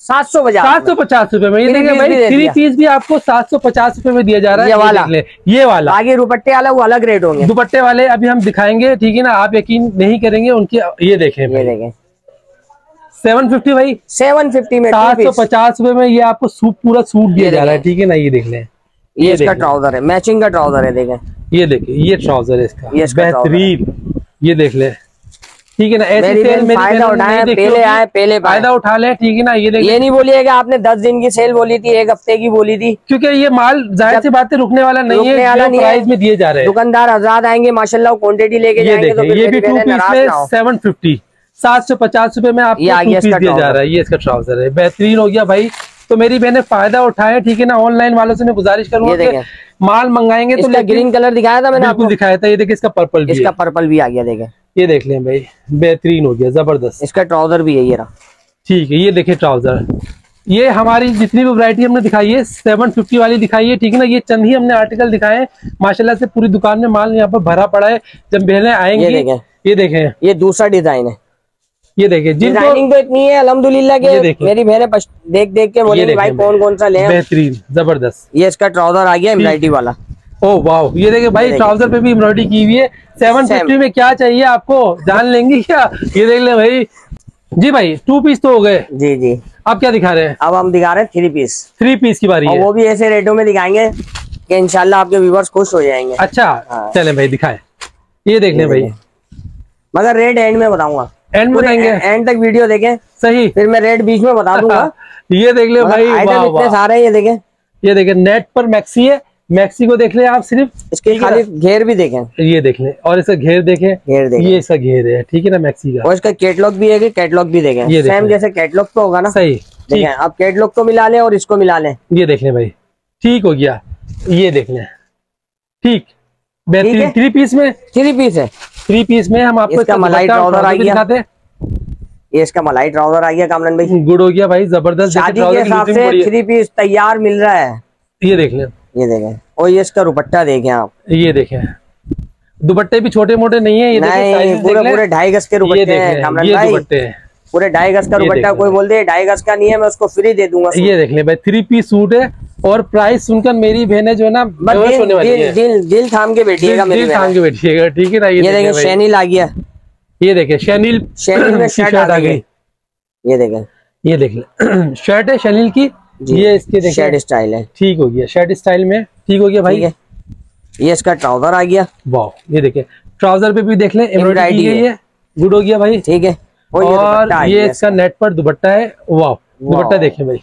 सात सौ पचास सात सौ पचास रूपये में। ये देखिए भाई थ्री पीस भी आपको सात सौ पचास रूपये में दिया जा रहा है। ये वाला, ये वाला आगे दुपट्टे वाला, वो अलग रेट होंगे दुपट्टे वाले, अभी हम दिखाएंगे, ठीक है ना, आप यकीन नहीं करेंगे उनकी। ये देखें देखें सेवन फिफ्टी भाई, सेवन फिफ्टी में सात सौ पचास रूपये में ये आपको सूट, पूरा सूट दिया जा रहा है, ठीक है ना। ये देख लें, ये इसका ट्राउजर है, मैचिंग का ट्राउजर है, देखें ये देखें, ये ट्राउजर है इसका, ये बेहतरीन, ये देख ले, ठीक है ना। ऐसी सेल में फायदा उठाएं, पहले आए पहले फायदा उठा लें, ठीक है ना। ये देखें, ये नहीं बोलिएगा आपने दस दिन की सेल बोली थी, एक हफ्ते की बोली थी, क्योंकि ये माल जाहिर सी बातें रुकने वाला नहीं है, प्राइस में दिए जा रहे हैं। दुकानदार आजाद आएंगे माशाल्लाह, क्वांटिटी लेके जाएंगे। ये भी टू पीस में सेवन फिफ्टी सात सौ पचास रूपये में आपको टू पीस दिया जा रहा है। ये इसका ट्राउजर है, बेहतरीन हो गया भाई। तो मेरी बहने फायदा उठाए, ठीक है ना। ऑनलाइन वालों से मैं गुजारिश करूंगा, माल मंगाएंगे तो ग्रीन कलर दिखाया था मैंने आपको, दिखाया था। ये देखिए इसका पर्पल भी, इसका पर्पल भी आ गया, देखें ये देख लें भाई बेहतरीन हो गया जबरदस्त। इसका ट्राउजर भी है ये, ठीक है, ये देखिए ट्राउजर। ये हमारी जितनी भी वैरायटी हमने दिखाई है, सेवन फिफ्टी वाली दिखाई है, ठीक है ना। ये चंद ही हमने आर्टिकल दिखाए हैं, माशाल्लाह से पूरी दुकान में माल यहाँ पर भरा पड़ा है। जब बहने आएंगे, ये देखें ये दूसरा डिजाइन है, ये देखें डिजाइनिंग तो इतनी है अल्हम्दुलिल्लाह के। मेरी बहने देख देख के बोले भाई कौन कौन सा ले, बेहतरीन जबरदस्त। ये इसका ट्राउजर आ गया एम्ब्रॉयडरी वाला, ओ वाह, ये देखें भाई ट्राउजर पे भी एम्ब्रॉयडरी की हुई है। सेवन फिफ्टी में क्या चाहिए आपको, जान लेंगे क्या? ये देख ले भाई। जी भाई टू पीस तो हो गए जी जी, आप क्या दिखा रहे हैं? अब हम दिखा रहे हैं थ्री पीस, थ्री पीस की बारी, वो भी ऐसे रेटों में दिखाएंगे की इंशाल्लाह आपके व्यूअर्स खुश हो जाएंगे। अच्छा चले भाई दिखाए, ये देख ले भाई, मगर रेट एंड में बताऊंगा, एंड बताएंगे, एंड तक वीडियो देखें सही, फिर मैं रेट बीच में बता दूंगा। ये देख ले भाई, आइटम इतने सारे हैं, ये देखें ये देखें नेट पर मैक्सी है, मैक्सी को देख ले आप सिर्फ, इसके खाली घेर भी देखें, ये देख ले, और इसका घेर देखें, घेर देखें, ये इसका घेर है, ठीक है ना मैक्सी का। और इसका कैटलॉग भी है, कैटलॉग भी देखें, सेम जैसे कैटलॉग तो होगा ना, सही देखें आप, कैटलॉग को मिला लें और इसको मिला लें। ये देख ले भाई, ठीक हो गया, ये देख लें, ठीक बेहतरीन। थ्री पीस में, थ्री पीस है, थ्री पीस में हम आपको इसका मलाई ट्राउजर आ गया, ये इसका मलाई ट्राउजर आ गया कामरान भाई, गुड हो गया भाई जबरदस्त। शादी के हिसाब से थ्री पीस तैयार मिल रहा है, ये देख लें, ये देखें। और ये इसका दुपट्टा देखें आप, ये देखें दुपट्टे भी छोटे मोटे नहीं है, ये देखें पूरे पूरे ढाई गज के दुपट्टे हैं कामरान भाई, दुपट्टे पूरे ढाई गज का दुपट्टा। कोई बोल दे ढाई गज का नहीं है, मैं उसको फ्री दे दूंगा। ये देख ले भाई थ्री पीस सूट है, और प्राइस सुनकर मेरी बहने जो है ना दिल, होने वाली दिल, है। दिल दिल थाम के बैठिएगा, दिल थाम के बैठिएगा, ठीक है ना। ये देखें शैनिल आ गया, ये देखें शैनिल, शैनिल में शर्ट आ गई, ये देखें ये देख ले शर्ट है शैनिल की, ये इसके शर्ट स्टाइल है, ठीक हो गया शर्ट स्टाइल में, ठीक हो गया भाई। ये इसका ट्राउजर आ गया, वाह, ये देखें ट्राउजर पे भी देख लें एम्ब्रॉयडरी है, गुड हो गया भाई, ठीक है। और ये इसका नेट पर दुपट्टा है, वाह, दुपट्टा देखें भाई,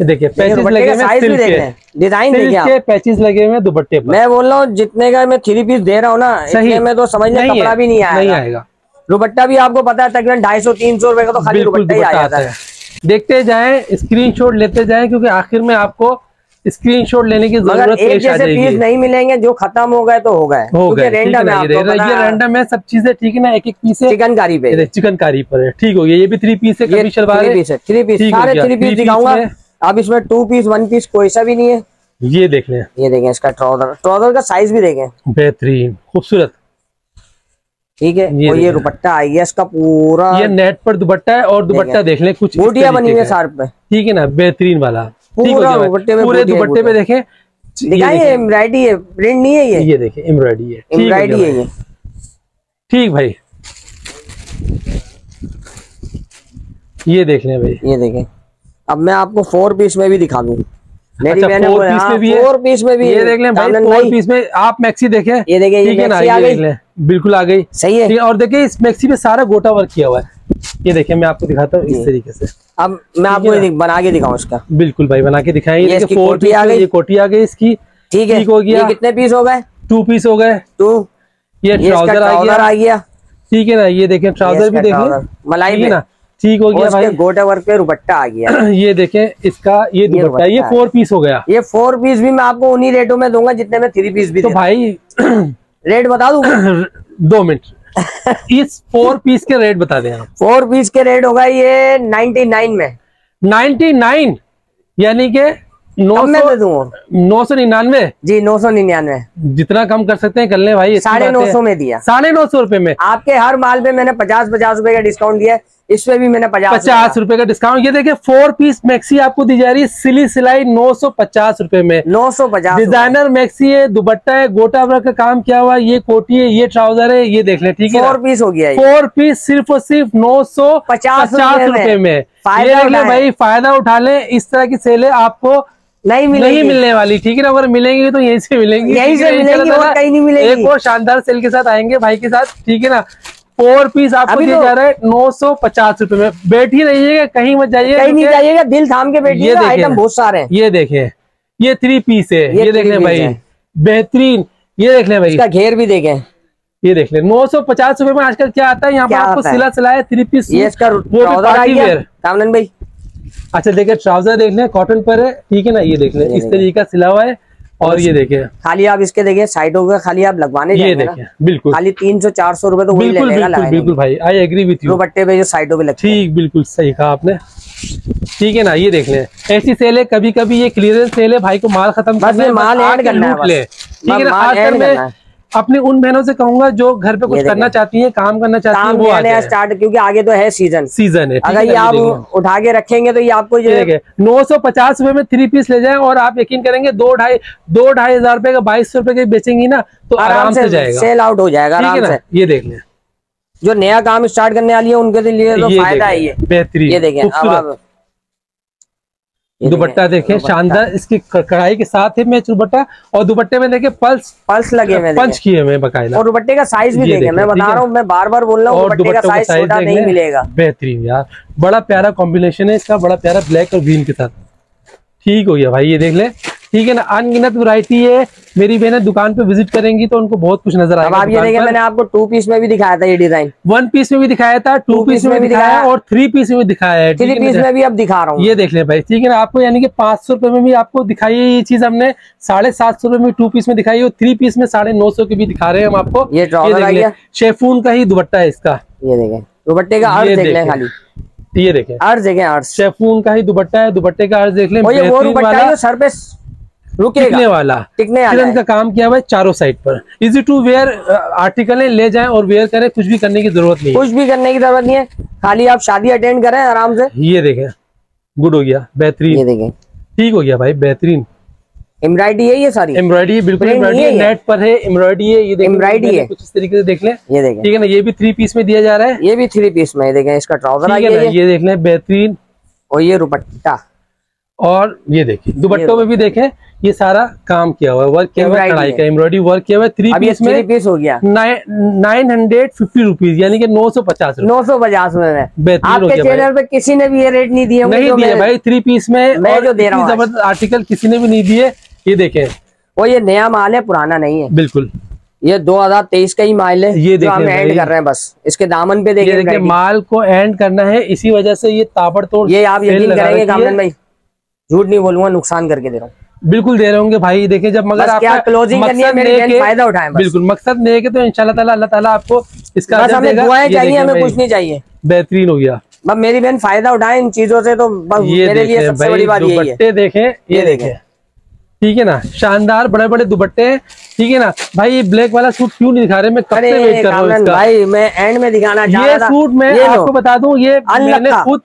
देखिए पैचेस लगे हुए, सिल्क के डिजाइन देखिए आप, पैचेस लगे हुए दुपट्टे पर। मैं बोल रहा हूँ जितने का मैं थ्री पीस दे रहा हूँ ना, इतने में तो समझना कपड़ा भी नहीं आएगा, दुपट्टा भी आपको पता है तकरीबन ढाई सौ तीन सौ रुपए का तो खाली दुपट्टा ही आ जाता है। देखते जाएं, स्क्रीनशॉट लेते जाएं, क्योंकि आखिर में आपको स्क्रीनशॉट लेने की जरूरत पेश आ जाएगी। पीस नहीं मिलेंगे, जो खत्म हो गए तो हो गए, हो गए रैंडम है, ये रैंडम है सब चीजें, ठीक है ना। एक एक पीस चिकनकारी पे, चिकनकारी पर है, ठीक हो गया। ये भी थ्री पीस है, कभी शलवार है, थ्री पीस, सारे थ्री पीस दिखाऊंगा। अब इसमें टू पीस वन पीस कोई सा भी नहीं है। ये देख लें, ये देखें इसका ट्राउजर, ट्राउजर का साइज भी देखें, बेहतरीन खूबसूरत, ठीक है। ये और ये दुपट्टा आई है इसका पूरा, ये नेट पर दुपट्टा है, और दुपट्टा देख लें कुछ बूटियां बनी हुई है साथ में, ठीक है ना, बेहतरीन वाला। पूरे दुपट्टे में देखें, दिखाइए एम्ब्रॉयडरी है, प्रिंट नहीं है, ये ये देखें एम्ब्रॉयडरी है, एम्ब्रॉयडरी है ये, ठीक भाई। ये देख लें भाई, ये देखें। अब मैं आपको फोर पीस में भी दिखा दूं, अच्छा, फोर पीस में भी है, फोर पीस में भी ये देख लें भाई, फोर पीस में आप मैक्सी देखें, ये देखें, ठीक है ना, ये देख लें, बिल्कुल आ गई, सही है। और देखिए इस मैक्सी में सारा गोटा वर्क किया हुआ है, ये देखिए मैं आपको दिखाता हूँ इस तरीके से। अब मैं आपको बना के दिखाऊं इसका, बिल्कुल भाई बना के दिखाएंगे। फोर पीस आ गई, ये कोटी आ गई इसकी, ठीक है, ठीक हो गया। कितने पीस हो गए? टू पीस हो गए, टू। ये ट्राउजर आ गया, ठीक है ना, ये देखे ट्राउजर भी देखें मलाई ना, ठीक हो गया भाई। गोटा वर्क पे दुपट्टा आ गया, ये देखें इसका ये दुपट्टा, ये फोर पीस हो गया। ये फोर पीस भी मैं आपको उन्हीं रेटों में दूंगा जितने में थ्री पीस भी। तो भाई रेट बता दूं? दो मिनट, इस फोर पीस के रेट बता दें आप। फोर पीस के रेट होगा ये नाइनटी नाइन में, नाइनटी नाइन यानी के नौ सौ नौ सौ निन्यानवे जी, नौ सौ निन्यानवे जितना कम कर सकते हैं कर ले भाई। साढ़े नौ सौ में दिया, साढ़े नौ सौ रूपये में। आपके हर माल पे मैंने पचास पचास रूपये का डिस्काउंट दिया है, इसमें भी मैंने पचास पचास रूपये का डिस्काउंट। ये देखिए फोर पीस मैक्सी आपको दी जा रही है सिली सिलाई नौ सौ पचास रूपये में, नौ सौ पचास। डिजाइनर मैक्सी है, दुपट्टा है, गोटा वर्क का काम क्या हुआ, ये कोटी है, ये ट्राउजर है, ये देख ले, ठीक है। फोर पीस हो गया, फोर पीस सिर्फ और सिर्फ नौ सौ पचास रूपये में। फायदा भाई, फायदा उठा ले, इस तरह की सेलें आपको नहीं मिलेगी, नहीं मिलने वाली, ठीक है ना। अगर मिलेंगी तो यहीं से मिलेंगी, यहीं से मिलेंगी, और कहीं नहीं मिलेगी। एक और शानदार सेल के साथ आएंगे भाई के साथ, ठीक है ना। फोर पीस आपको दिया जा रहा है नौ सौ पचास रूपये में। बैठी रहिएगा, कहीं मत जाइए, कहीं नहीं जाइएगा, दिल थाम के बैठिएगा, आइटम बहुत सारे हैं। ये देखें, ये थ्री पीस है, ये देख लें भाई, बेहतरीन। ये देख लें भाई, इसका घेर भी देखें, ये देख लें। नौ सौ पचास रूपये में आजकल क्या आता है यहाँ पर, आपको सिला सिलाया थ्री पीस। ये कामलन भाई, अच्छा देखिए ट्राउजर देख लें, कॉटन पर है, ठीक है ना, ये देख लें, इस तरीके का सिला हुआ है। और ये देखें, खाली आप इसके देखें साइडों का खाली आप लगवाने, ये देखें बिल्कुल खाली तीन सौ चार सौ रूपये तो वही बिल्कुल ले बिल्कुल, बिल्कुल भाई, आई एग्री विथ यू। दुपट्टे पे जो साइडों पे लगते, ठीक, बिल्कुल सही कहा आपने, ठीक है ना। ये देख लें, ऐसी सेल है, कभी कभी ये क्लियरेंस सेल है भाई, को माल खत्म करना। अपने उन बहनों से कहूंगा जो घर पे कुछ करना चाहती हैं, काम करना चाहती हैं, वो आगे स्टार्ट, क्योंकि आगे तो है सीजन, सीजन है। अगर ये आप उठा के रखेंगे तो ये आपको नौ सौ पचास रूपये में थ्री पीस ले जाएं, और आप यकीन करेंगे दो ढाई दो ढाई हजार रुपए का, बाईस सौ रुपए के बेचेंगी ना, तो आराम से जाएगा, सेल आउट हो जाएगा आराम से। ये देख लें, जो नया काम स्टार्ट करने वाली है उनके लिए तो फायदा ही है, बेहतरीन। ये देखें दुपट्टा, देखें शानदार, इसकी कढ़ाई के साथ है मैच दुपट्टा, और दुपट्टे में देखें पल्स पल्स लगे हुए, पंच किए हुए बकायदा। और दुपट्टे का साइज भी देखें, मैं बता रहा हूँ, मैं बार बार बोल रहा हूँ, दुपट्टे का साइज छोटा नहीं मिलेगा। बेहतरीन यार, बड़ा प्यारा कॉम्बिनेशन है इसका, बड़ा प्यारा ब्लैक और ग्रीन के साथ, ठीक हो गया भाई। ये देख ले, ठीक है ना, अनगिनत वैरायटी है। मेरी बहनें दुकान पे विजिट करेंगी तो उनको बहुत कुछ नजर आएगा। आप ये देखिए, मैंने आपको टू पीस में भी दिखाया था ये डिजाइन, वन पीस में भी दिखाया था, टू पीस में भी दिखाया, और थ्री पीस में भी दिखाया है, थ्री पीस में भी अब दिखा रहा हूँ। ये देख ले भाई, ठीक है ना, आपको यानी कि पांच सौ रुपए में भी आपको दिखाई है ये चीज, हमने साढ़े सात सौ रुपए में टू पीस में दिखाई, और थ्री पीस में साढ़े नौ सौ के भी दिखा रहे हैं हम आपको। ये देखिए शेफून का ही दुपट्टा है इसका, ये देखें दुपट्टे का अर्ज देख लें खाली, ये देखें अर्ज देखें, अर्ज शेफून का ही दुपट्टा है, दुपट्टे का अर्ज देख लें, सर पे रुकने वाला, टिकने वाला का काम किया हुआ है चारों साइड पर। इजी टू वेयर आर्टिकल ले जाएं और वेयर करें, कुछ भी करने की जरूरत नहीं है, कुछ भी करने की जरूरत नहीं है, खाली आप शादी अटेंड करें आराम से। ये देखें, गुड हो गया, बेहतरीन, ये देखें ठीक हो गया भाई, बेहतरीन। एम्ब्रॉयडरी है, ये सारी एम्ब्रॉयडरी, बिल्कुल एम्ब्रॉयडरी नेट पर है, एम्ब्रॉयडरी है, ये एम्ब्रॉयडरी है, कुछ इस तरीके से देख लें, ये देखें, ठीक है ना। ये भी थ्री पीस में दिया जा रहा है, ये भी थ्री पीस में, देखें इसका ट्राउजर, ये देख लें बेहतरीन, और ये दुपट्टा, और ये देखिए दुपट्टों में भी देखें, ये सारा काम किया हुआ है, वर्क किया हुआ है, कढ़ाई का एम्ब्रॉयडरी वर्क किया हुआ है। थ्री पीस में पीस हो गया नाइन हंड्रेड फिफ्टी रुपीज, यानी कि नौ सौ पचास नौ सौ पचास में। आपके चैनल पे किसी ने भी ये रेट नहीं दिए, नहीं दिए भाई थ्री पीस में, मैं जो दे रहा हूँ जबरदस्त आर्टिकल किसी ने भी नहीं दिए। ये देखें, और ये नया माल है, पुराना नहीं है, बिल्कुल ये दो हज़ार तेईस का ही माल है, ये हम एंड कर रहे हैं बस। इसके दामन पे देखिए, माल को एंड करना है, इसी वजह से ये ताबड़तोड़। ये आप यकीन करेंगे कामरान भाई, झूठ नहीं बोलूंगा, नुकसान करके दे रहा हूँ। बिल्कुल दे रहे होंगे भाई, देखिए जब मगर आपका क्लोजिंग करनी है, मेरे फायदा उठाए, बिल्कुल मकसद नहीं है कि, तो इंशाल्लाह ताला अल्लाह ताला आपको इसका दुआएं चाहिए, हमें कुछ नहीं चाहिए। बेहतरीन हो गया, बस मेरी बहन फायदा उठाए इन चीजों से, तो बस मेरे लिए सबसे बड़ी बात यही है। देखें ये देखें, ठीक है ना, शानदार बड़े बड़े दुपट्टे हैं, ठीक है ना भाई। ये ब्लैक वाला सूट क्यों नहीं दिखा रहे, मैं कब से वेट कर रहा हूं इसका भाई, मैं एंड में दिखाना चाह रहा था। ये सूट मैं आपको बता दूं, ये मैंने खुद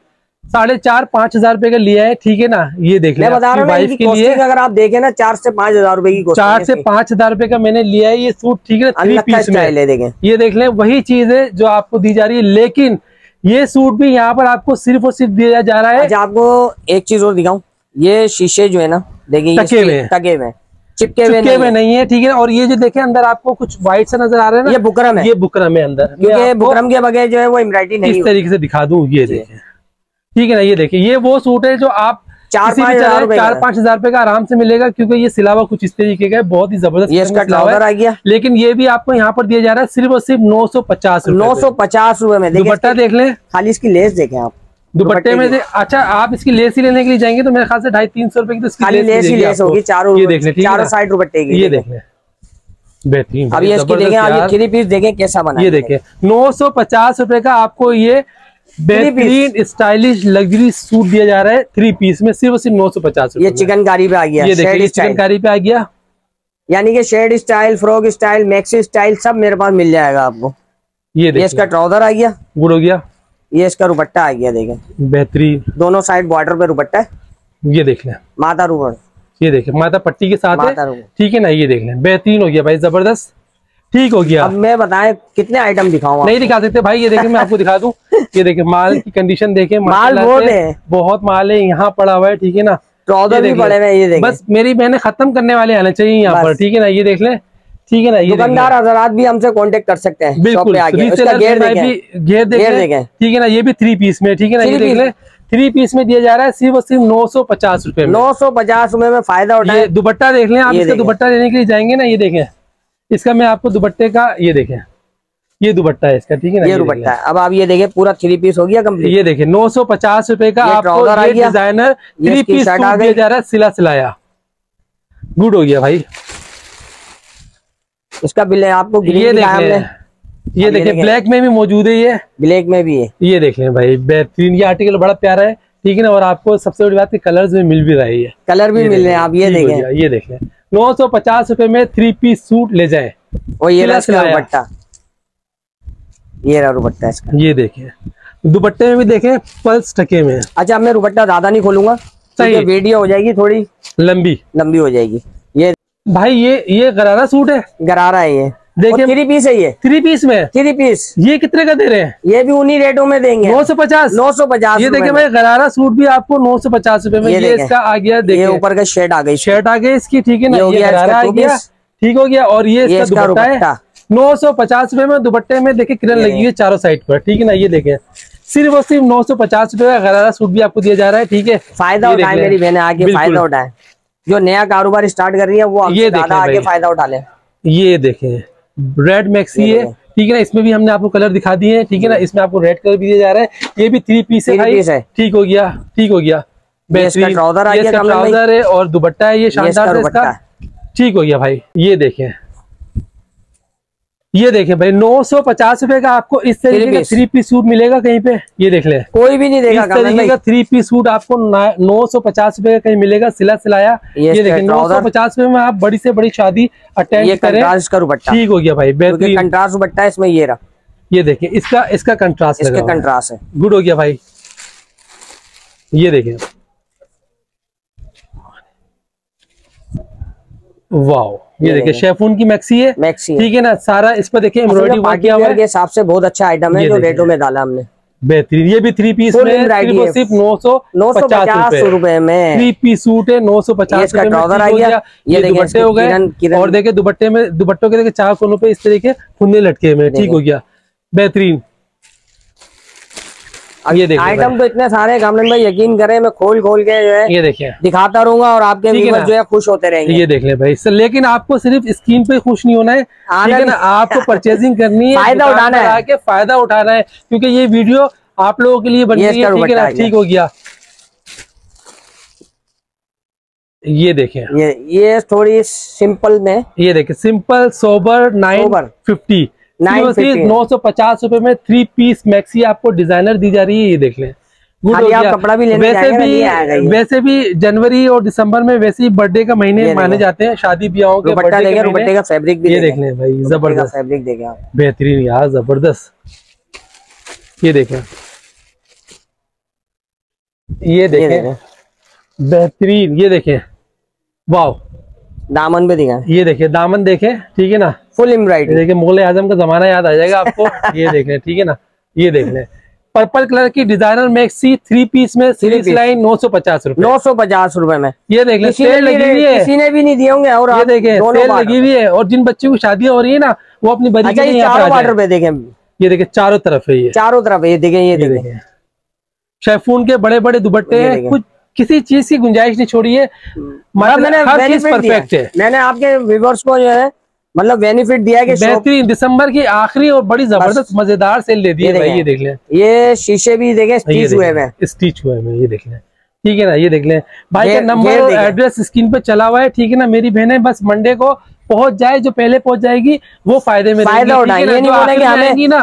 साढ़े चार पांच हजार रुपए का लिया है, ठीक है ना। ये देख ले, वाइफ के लिए अगर आप देखें ना, चार से पांच हजार रुपए की, चार से पांच हजार रुपए का मैंने लिया है ये सूट, ठीक है ना, थ्री पीस में। ये देख ले, वही चीज है जो आपको दी जा रही है, लेकिन ये सूट भी यहाँ पर आपको सिर्फ और सिर्फ दिया जा रहा है। आपको एक चीज और दिखाऊं, ये शीशे जो है ना, देखिए टके हुए टके हुए चिपके हुए नहीं है, ठीक है। और ये जो देखे अंदर आपको कुछ व्हाइट सा नजर आ रहा है ना, ये बुकरम है, ये बुकरम है अंदर, क्योंकि बुकरम के बगैर जो है वो एम्ब्रॉयडरी नहीं। इस तरीके से दिखा दूं, ये देखें, ठीक है ना। ये देखिए, ये वो सूट है जो आप चार चार पांच हजार रुपए का आराम से मिलेगा, क्योंकि ये सिलावा कुछ इस तरीके का है, बहुत ही जबरदस्त। लेकिन ये भी आपको यहाँ पर दिया जा रहा है सिर्फ और सिर्फ नौ सौ पचास नौ सौ पचास रूपये में। दुपट्टा देख लें, खाली इसकी लेस देखें आप, दुपट्टे में से। अच्छा, आप इसकी लेस ही लेने के लिए जाएंगे तो मेरे ख्याल से ढाई तीन सौ रुपए की तो इसकी खाली लेस ही लेस होगी। चारों ये देख लें, चारों साइड दुपट्टे की, ये देख लें, बेहतरीन। अब ये इसकी देखें आप, ये थ्री पीस देखें कैसा बना, ये देखें नौ सौ पचास रुपए का आपको ये बेहतरीन स्टाइलिश लग्जरी सूट दिया जा रहा है, थ्री पीस में, सिर्फ सिर्फ नौ सौ पचास रुपए। ये चिकनकारी पे आ गया, ये देखिए चिकनकारी पे आ गया, यानी कि shade style, frock style, maxi style सब मेरे पास मिल जाएगा आपको। ये देखिए, इसका ट्राउजर आ गया, गुड हो गया। ये इसका दुपट्टा आ गया, देखें बेहतरीन, दोनों साइड बॉर्डर पे दुपट्टा है। ये देख लें, माता रूबड़, ये देखें माता पट्टी के साथ है, ठीक है ना। ये देख लें, बेहतरीन हो गया भाई, जबरदस्त, ठीक हो गया। अब मैं बताएं कितने आइटम दिखाऊं, नहीं दिखा सकते भाई। ये देखें, मैं आपको दिखा दूं, ये देखें माल की कंडीशन देखें, माल बहुत माल है यहाँ पड़ा हुआ है, ठीक है ना। भी पड़े हुए, ये बस मेरी बहने खत्म करने वाले आना चाहिए यहाँ पर, ठीक है ना। ये देख लें, ठीक है ना। ये दुकानदार हजरात भी हमसे कांटेक्ट कर सकते हैं, बिल्कुल। घेर देखें, ठीक है ना, ये भी थ्री पीस में, ठीक है ना। ये देख लें, थ्री पीस में दिया जा रहा है सिर्फ और सिर्फ नौ सौ पचास रुपए में, नौ सौ पचास रुपए में फायदा उठाए। दुपट्टा देख लें आप, इसका दुपट्टा लेने के लिए जाएंगे ना, ये देखें इसका मैं आपको दुपट्टे का, ये देखें ये दुपट्टा है इसका, ठीक है ना। ये दुपट्टा है। अब आप ये देखें, पूरा थ्री पीस हो गया कंप्लीट। ये देखें नौ सौ पचास रुपए का आपको ये डिजाइनर थ्री पीस सूट दिया जा रहा है, सिला सिलाया, गुड हो गया भाई। इसका बिल है आपको, ये देखें, ये देखें ब्लैक में भी मौजूद है, ये ब्लैक में भी है। ये देख लें भाई, बेहतरीन ये आर्टिकल बड़ा प्यारा है, ठीक है ना। और आपको सबसे बड़ी बात है, कलर्स में मिल भी रही है, कलर भी मिल रहे हैं आप। ये देखें, ये देख लें, नौ सौ पचास रुपए में थ्री पीस सूट ले जाए। और ये दुपट्टा, ये रहा दुपट्टा इसका, ये देखें दुपट्टे में भी देखें पल्स टके में। अच्छा, मैं दुपट्टा ज्यादा नहीं खोलूंगा, सही वीडियो हो जाएगी, थोड़ी लंबी लंबी हो जाएगी। ये भाई, ये ये गरारा सूट है, गरारा है ये, देखिए थ्री पीस है, ये थ्री पीस में थ्री पीस। ये कितने का दे रहे हैं? ये भी उन्हीं रेटों में देंगे, नौ सौ पचास नौ सौ पचास। ये देखिए भाई, गरारा सूट भी आपको नौ सौ पचास रुपए में। ये, ये इसका आ गया, देखिए ऊपर का शर्ट आ गई, शर्ट आ गई इसकी, ठीक है ना। ये गरारा आ गया, ठीक हो गया। और ये इसका दुपट्टा है नौ सौ पचास रुपए में। दुपट्टे में देखिए किरण लगी है चारों साइड पर, ठीक है ना। ये देखें सिर्फ और सिर्फ नौ सौ पचास रुपए का गरारा सूट भी आपको दिया जा रहा है, ठीक है। फायदा उठाए मेरी बहने, आगे फायदा उठाए। जो नया कारोबार स्टार्ट कर रही है वो ये आगे फायदा उठा ले। ये देखें रेड मैक्सी है, ठीक है ना। इसमें भी हमने आपको कलर दिखा दिए हैं, ठीक है ना। इसमें आपको रेड कलर भी दिया जा रहा है। ये भी थ्री पीस है, ठीक हो गया, ठीक हो गया। बेहतरीन ट्राउजर है और दुपट्टा है, ये शानदार इसका, ठीक हो गया भाई। ये देखें, ये देखें भाई, नौ सौ पचास रुपए का आपको इस तरीके का थ्री पीस सूट मिलेगा कहीं पे। ये देख ले, कोई भी नहीं देगा इस तरीके का थ्री पीस सूट आपको नौ सौ पचास रुपए का कहीं मिलेगा, सिला सिलाया। ये देखें नौ सौ पचास रुपए में आप बड़ी से बड़ी शादी अटेंड करें। ठीक हो गया भाई, बेहतरीन कंट्रास्ट दुपट्टा है इसमें। ये रहा, ये देखें इसका इसका कंट्रास्ट इसका कंट्रास्ट है, गुड हो गया भाई। ये देखें, वाओ, ये देखिए शेफून की मैक्सी है, मैक्सी, ठीक है ना। सारा इस पर देखिए एम्ब्रॉयडरी वर्क किया हुआ है, हिसाब से बहुत अच्छा आइटम है जो रेटों में डाला हमने, बेहतरीन। ये भी थ्री पीस में सिर्फ नौ सौ पचास रुपए में थ्री पीस सूट है, नौ सौ पचास का ट्राउजर आ गया। ये दुपट्टे हो गए, और देखे दुपट्टे में, दुपट्टों के देखे चार कोनों पे इस तरीके फुन्ने लटके हुए, ठीक हो गया, बेहतरीन। अब ये देखिए आइटम तो इतने सारे कामरान भाई, यकीन करें मैं खोल खोल के जो है ये देखिए दिखाता रहूंगा और आपके व्यूअर्स जो है खुश होते रहेंगे। ये देख ले भाई, लेकिन आपको सिर्फ स्कीम पे खुश नहीं होना है, लेकिन आपको परचेजिंग करनी है, फायदा उठाना है, आके फायदा उठाना है, क्योंकि ये वीडियो आप लोगों के लिए बन रही है। ठीक है ना, ठीक हो गया। ये देखें, ये ये थोड़ी सिंपल में, ये देखें सिंपल सोबर नाइन फिफ्टी, नौ सौ पचास रूपये में थ्री पीस मैक्सी आपको डिजाइनर दी जा रही है। ये देख लें, आप कपड़ा भी लेने वैसे भी वैसे भी जनवरी और दिसंबर में वैसे ही बर्थडे का महीने माने जाते हैं, शादी ब्याहों के बर्थडे का फैब्रिक भी। ये देख लें भाई, जबरदस्त फैब्रिक देखें, बेहतरीन यार, जबरदस्त। ये देखें, ये देखें बेहतरीन, ये देखें वाह, दामन पे दिखा, ये देखिए दामन देखें, ठीक है ना, फुल एम्ब्रॉयडरी। देखिए मुगल आजम का जमाना याद आ जाएगा आपको। ये देख लें, ठीक है ना, ये देख लें पर्पल कलर की डिजाइनर मैक्सी थ्री पीस में सीरीज लाइन नौ सौ पचास रूपये नौ सौ पचास रूपये में। ये देख लें, सेल लगी हुई है, किसी ने भी नहीं दिए होंगे। और ये देखें सेल लगी हुई है, और जिन बच्चों की शादियां हो रही है ना वो अपनी बच्ची पे देखें। ये देखें चारों तरफ है, ये चारों तरफ है, ये देखें, ये देखें शेफून के बड़े बड़े दुपट्टे हैं, कुछ किसी चीज की गुंजाइश नहीं छोड़ी है। मतलब मैंने हर चीज परफेक्ट है, मैंने आपके व्यूअर्स को जो है मतलब बेनिफिट दिया है कि बेहतरीन दिसंबर की आखिरी और बड़ी जबरदस्त मजेदार सेल दे दी है भाई। ये देख लें, ये शीशे भी देखें स्टिच हुए हैं, स्टिच हुए हैं, ये देख लें, ठीक है ना। ये देख लें भाई का नंबर और एड्रेस स्क्रीन पे चला हुआ है, ठीक है ना। मेरी बहनें बस मंडे को पहुंच जाए, जो पहले पहुंच जाएगी वो फायदे में रहेगी ना,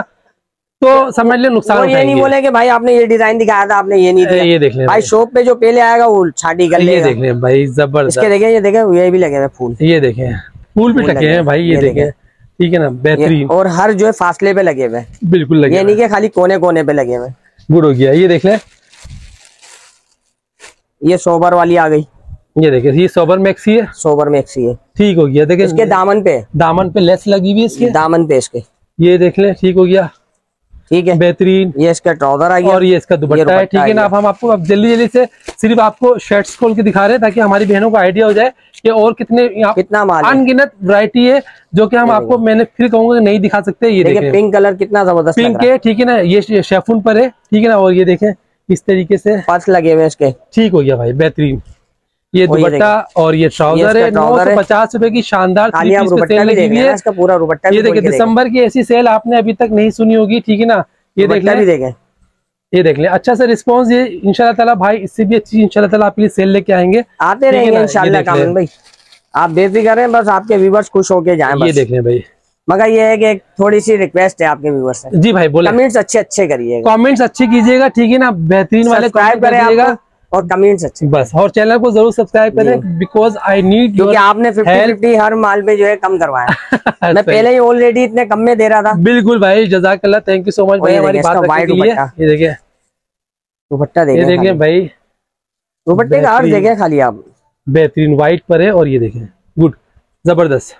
तो समझ ले नुकसान। ये नहीं बोले कि भाई आपने ये डिजाइन दिखाया था, आपने ये नहीं दिया। ये देख ले भाई, शॉप पे जो पहले आएगा वो छाटी कर लेगा। ये देख ले भाई, जबरदस्त। इसके देखें, ये देखें, ये भी लगे हुए फूल, ये देखें फूल भी लगे हैं भाई, ये देखें, ठीक है ना, बेहतरीन। और हर जो है फासले पे लगे हुए, बिल्कुल लगे, यानी कि खाली कोने कोने पे लगे हुए, गुड हो गया। ये देख ले, ये सोबर वाली आ गई, ये देखिए ये सोबर मैक्सी है, सोबर मैक्सी है, ठीक हो गया। देखिए इसके दामन पे, दामन पे लेस लगी हुई है, इसके दामन पे इसके, ये देख ले, ठीक हो गया, ठीक है, बेहतरीन। ये इसका ट्राउजर आ गया और ये इसका दुपट्टा है, ठीक है ना। अब हम आपको अब जल्दी जल्दी से सिर्फ आपको शर्ट्स खोल के दिखा रहे हैं, ताकि हमारी बहनों को आइडिया हो जाए कि और कितने कितना अनगिनत वैरायटी है, जो कि हम आपको मैंने फिर कहूंगा नहीं दिखा सकते। ये देखिए पिंक कलर कितना जबरदस्त पिंक है, ठीक है ना, ये शेफून पर है, ठीक है ना। और ये देखें इस तरीके से पर्स लगे हुए इसके, ठीक हो गया भाई, बेहतरीन। ये दुपट्टा और ये ट्राउजर है, नौ सौ पचास रूपये की शानदार सेल लगी हुई है, इसका पूरा दुपट्टा। ये देखिए दिसंबर की ऐसी सेल आपने अभी तक नहीं सुनी होगी, ठीक है ना। ये देख लें, ये देख लें, अच्छा सा रिस्पांस। ये इंशाल्लाह ताला भाई इससे भी अच्छी इंशाल्लाह ताला आपके लिए सेल लेके आएंगे, आते रहेंगे इंशाल्लाह कामरान भाई, आप बेफिक्र हैं, बस आपके व्यूअर्स खुश होके जाएं। ये देख लें भाई, मगर ये है कि थोड़ी सी रिक्वेस्ट है आपके व्यूअर्स से। जी भाई बोले, कमेंट्स अच्छे अच्छे करिएगा, कमेंट्स अच्छे कीजिएगा, ठीक है ना, बेहतरीन वाले करिएगा और कमेंट्स अच्छे बस, और चैनल को जरूर सब्सक्राइब करें, बिकॉज आई नीड, क्योंकि आपने फिफ्टी फिफ्टी हर माल में जो है कम करवाया। मैं पहले ही ऑलरेडी इतने कम में दे रहा था। बिल्कुल भाई, जज़ाकल्लाह, थैंक यू सो मच भाई, हमारी बात रखने के लिए। ये देखिए दुपट्टा, देखिए देखिए भाई दुपट्टे का हर जगह खाली आप बेहतरीन व्हाइट पर है, और ये देखें गुड जबरदस्त।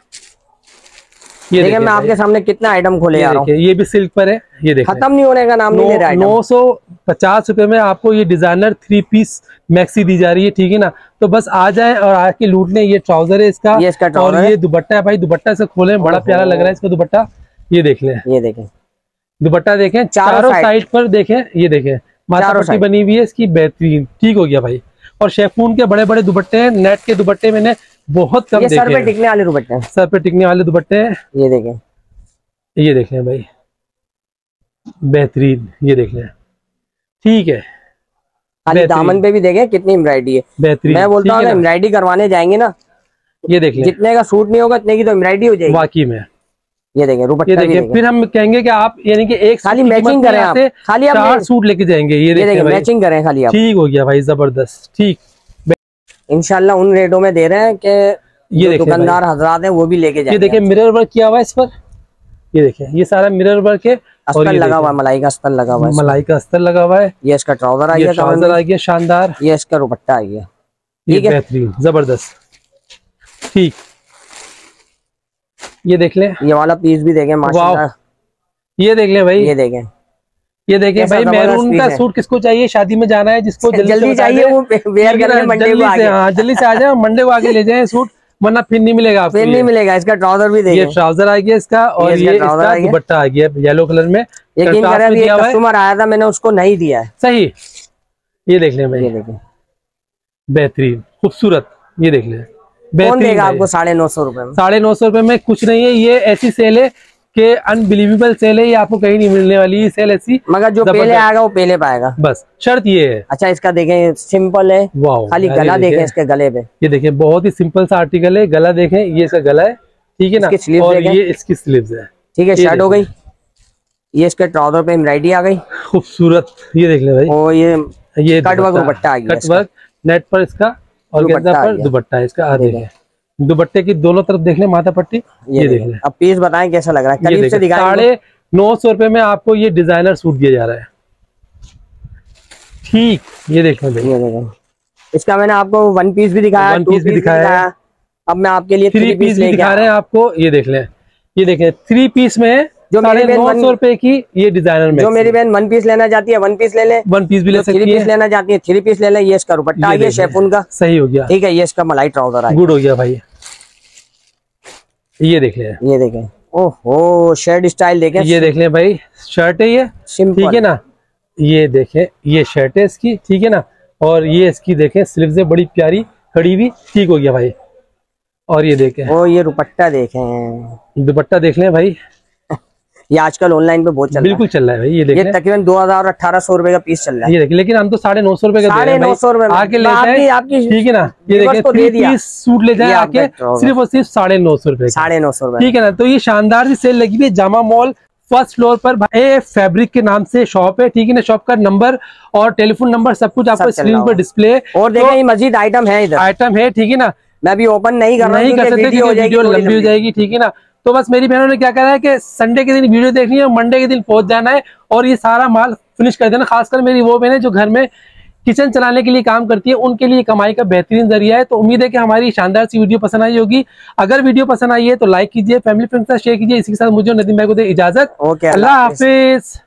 ये देखिए मैं आपके सामने कितना आइटम खोले आ रहा हूं। ये भी सिल्क पर है, ये देखिए खत्म नहीं होने का नाम नहीं ले रहा है। नौ सौ पचास रुपए में आपको ये डिजाइनर थ्री पीस मैक्सी दी जा रही है, ठीक है ना। तो बस आ जाए और आके लूट लें। ये ट्राउजर है इसका, ये इसका और ये दुपट्टा है भाई, दुपट्टा से खोले, बड़ा प्यारा लग रहा है इसका दुपट्टा। ये देख लें, ये देखें दुपट्टा, देखें चारों साइड पर, देखें ये देखें माथापट्टी बनी हुई है इसकी, बेहतरीन, ठीक हो गया भाई। और शेफून के बड़े बड़े दुपट्टे हैं, नेट के दुपट्टे मैंने बहुत कम देखे हैं। सर पे टिकने वाले दुपट्टे हैं, सर पे टिकने वाले दुपट्टे हैं। ये देखें, ये देख लें भाई बेहतरीन, ये देख लें, ठीक है। खाली दामन पे भी देखें कितनी एम्ब्रॉयडरी है, बेहतरीन। मैं बोलता हूँ एम्ब्रॉयडरी करवाने जाएंगे ना, ये देख लें, जितने का सूट नहीं होगा इतने की तो एम्ब्रॉयडरी हो जाएगी वाकई में। ये देखें रुपट्टा भी देखें, फिर हम कहेंगे कि आप यानी कि एक खाली मैचिंग करें, आप खाली आप चार सूट लेके जाएंगे। ये देखें मैचिंग करें खाली आप, ठीक हो गया भाई, जबरदस्त, ठीक। इंशाल्लाह उन रेटों में दे रहे हैं कि ये दुकानदार हजरात हैं वो भी लेके जाएंगे। ये देखें मिरर वर्क किया हुआ है इस पर, ये देखें ये सारा मिरर वर्क है, अस्तर लगा हुआ है, मलाई का अस्तर लगा हुआ है, मलाई का अस्तर लगा हुआ है। ये इसका ट्राउजर आ गया, ट्राउजर आ गया शानदार, ये इसका दुपट्टा आ गया, ठीक है बेहतरीन जबरदस्त, ठीक। ये देख लें, ये वाला पीस भी देखें माशाल्लाह, ये देख लें भाई, ये देखें, ये देखें भाई मैरून का सूट किसको चाहिए, शादी में जाना है जिसको, जल्दी जल्दी चाहिए वो वेयर करने मंडे को आ जाए, जल्दी से आ जाए मंडे को आगे ले जाए सूट। वरना फिर नहीं मिलेगा आपको, फिर नहीं मिलेगा। इसका ट्राउजर भी देखिए, ये ट्राउजर आ गया इसका, और ये इसका दुपट्टा आ गया येलो कलर में। यकीन करें अभी एक कस्टमर आया था, मैंने उसको नहीं दिया है सही। ये देख लें भाई, बेहतरीन खूबसूरत, ये देख लें। कौन देगा आपको साढ़े नौ सौ रुपए में? साढ़े नौ सौ रुपए में कुछ नहीं है। ये ऐसी सेल है कि अनबिलीवेबल सेल है, ये आपको कहीं नहीं मिलने वाली ये सेल ऐसी, मगर जो पहले आएगा वो पहले पाएगा, बस शर्त ये है। अच्छा इसका देखें, सिंपल है, खाली गला देखें, देखें इसके गले पे, ये देखें बहुत ही सिंपल सा आर्टिकल है। गला देखें, ये इसका गला है, ठीक है ना, और ये इसकी स्लीव्स है, ठीक है। शर्ट हो गई, ये इसके ट्राउजर पे एम्ब्रॉयडरी आ गई खूबसूरत, ये देख ले भाई। और ये ये कट वर्क दुपट्टा आ गया, कट वर्क नेट पर इसका, और पर दुपट्टा है इसका, आ देखें दुपट्टे की दोनों तरफ देख ले, माथा पट्टी ये, ये देख ले। अब पीस बताएं कैसा लग रहा है, करीब से दिखाएं। साढ़े नौ सौ रुपए में आपको ये डिजाइनर सूट दिया जा रहा है, ठीक। ये देख लो, इसका मैंने आपको वन पीस भी दिखाया, वन पीस भी दिखाया, अब मैं आपके लिए थ्री पीस भी दिखा रहे हैं आपको। ये देख लें, ये देखें थ्री पीस में जो साढ़े नौ सौ रुपए की ये डिजाइनर में। जो मेरी बहन वन पीस लेना चाहती है, वन पीस ले ले, वन पीस भी ले सकती है। थ्री पीस लेना चाहती है, थ्री पीस ले ले। ये इसका दुपट्टा, ये शेफून का, सही हो गया, ठीक है। ये इसका मलाई ट्राउजर है, गुड हो गया भाई। ये देख ले, ये देखें, ओहो शर्ट स्टाइल देखें, ये देख ले भाई, शर्ट है ये, ठीक है ना। ये देखें, ये शर्ट है इसकी, ठीक है ना। और ये इसकी देखें स्लीव्स है बड़ी प्यारी खड़ी हुई, ठीक हो गया भाई। और ये देखें, ओ ये दुपट्टा देखें, दुपट्टा देख ले भाई, ये आजकल ऑनलाइन पे बहुत चल रहा है, बिल्कुल चल रहा है। ये देख, ये तकरीबन दो हजार अठारह सौ रुपए का पीस चल रहा है, ये देख। लेकिन हम तो साढ़े नौ सौ रुपए का, साढ़े नौ सौ रुपए आके लेते हैं, ठीक है ना। ये देखिए पीस सूट ले जाए आके सिर्फ और सिर्फ साढ़े नौ सौ रुपए, साढ़े नौ सौ रुपए, ठीक है ना। तो ये शानदार सी सेल लगी हुई है जामा मॉल फर्स्ट फ्लोर पर, ए फैब्रिक के नाम से शॉप है, ठीक है ना। शॉप का नंबर और टेलीफोन नंबर सब कुछ आपको स्क्रीन पर डिस्प्ले। और देखिए मजीद आइटम है, इधर आइटम है, ठीक है ना। मैं अभी ओपन नहीं कर रहा हूं, नहीं कर सकते क्योंकि वीडियो लंबी हो जाएगी, ठीक है ना। तो बस मेरी बहनों ने क्या करा है कि संडे के दिन वीडियो देखनी है, मंडे के दिन पहुंच जाना है और ये सारा माल फिनिश कर देना। खासकर मेरी वो बहनें जो घर में किचन चलाने के लिए काम करती है, उनके लिए कमाई का बेहतरीन जरिया है। तो उम्मीद है कि हमारी शानदार सी वीडियो पसंद आई होगी। अगर वीडियो पसंद आई है तो लाइक कीजिए, फैमिली फ्रेंड्स के साथ शेयर कीजिए। इसी के साथ मुझे नदीम भाई को दे इजाजत, ओके, अल्लाह हाफिज।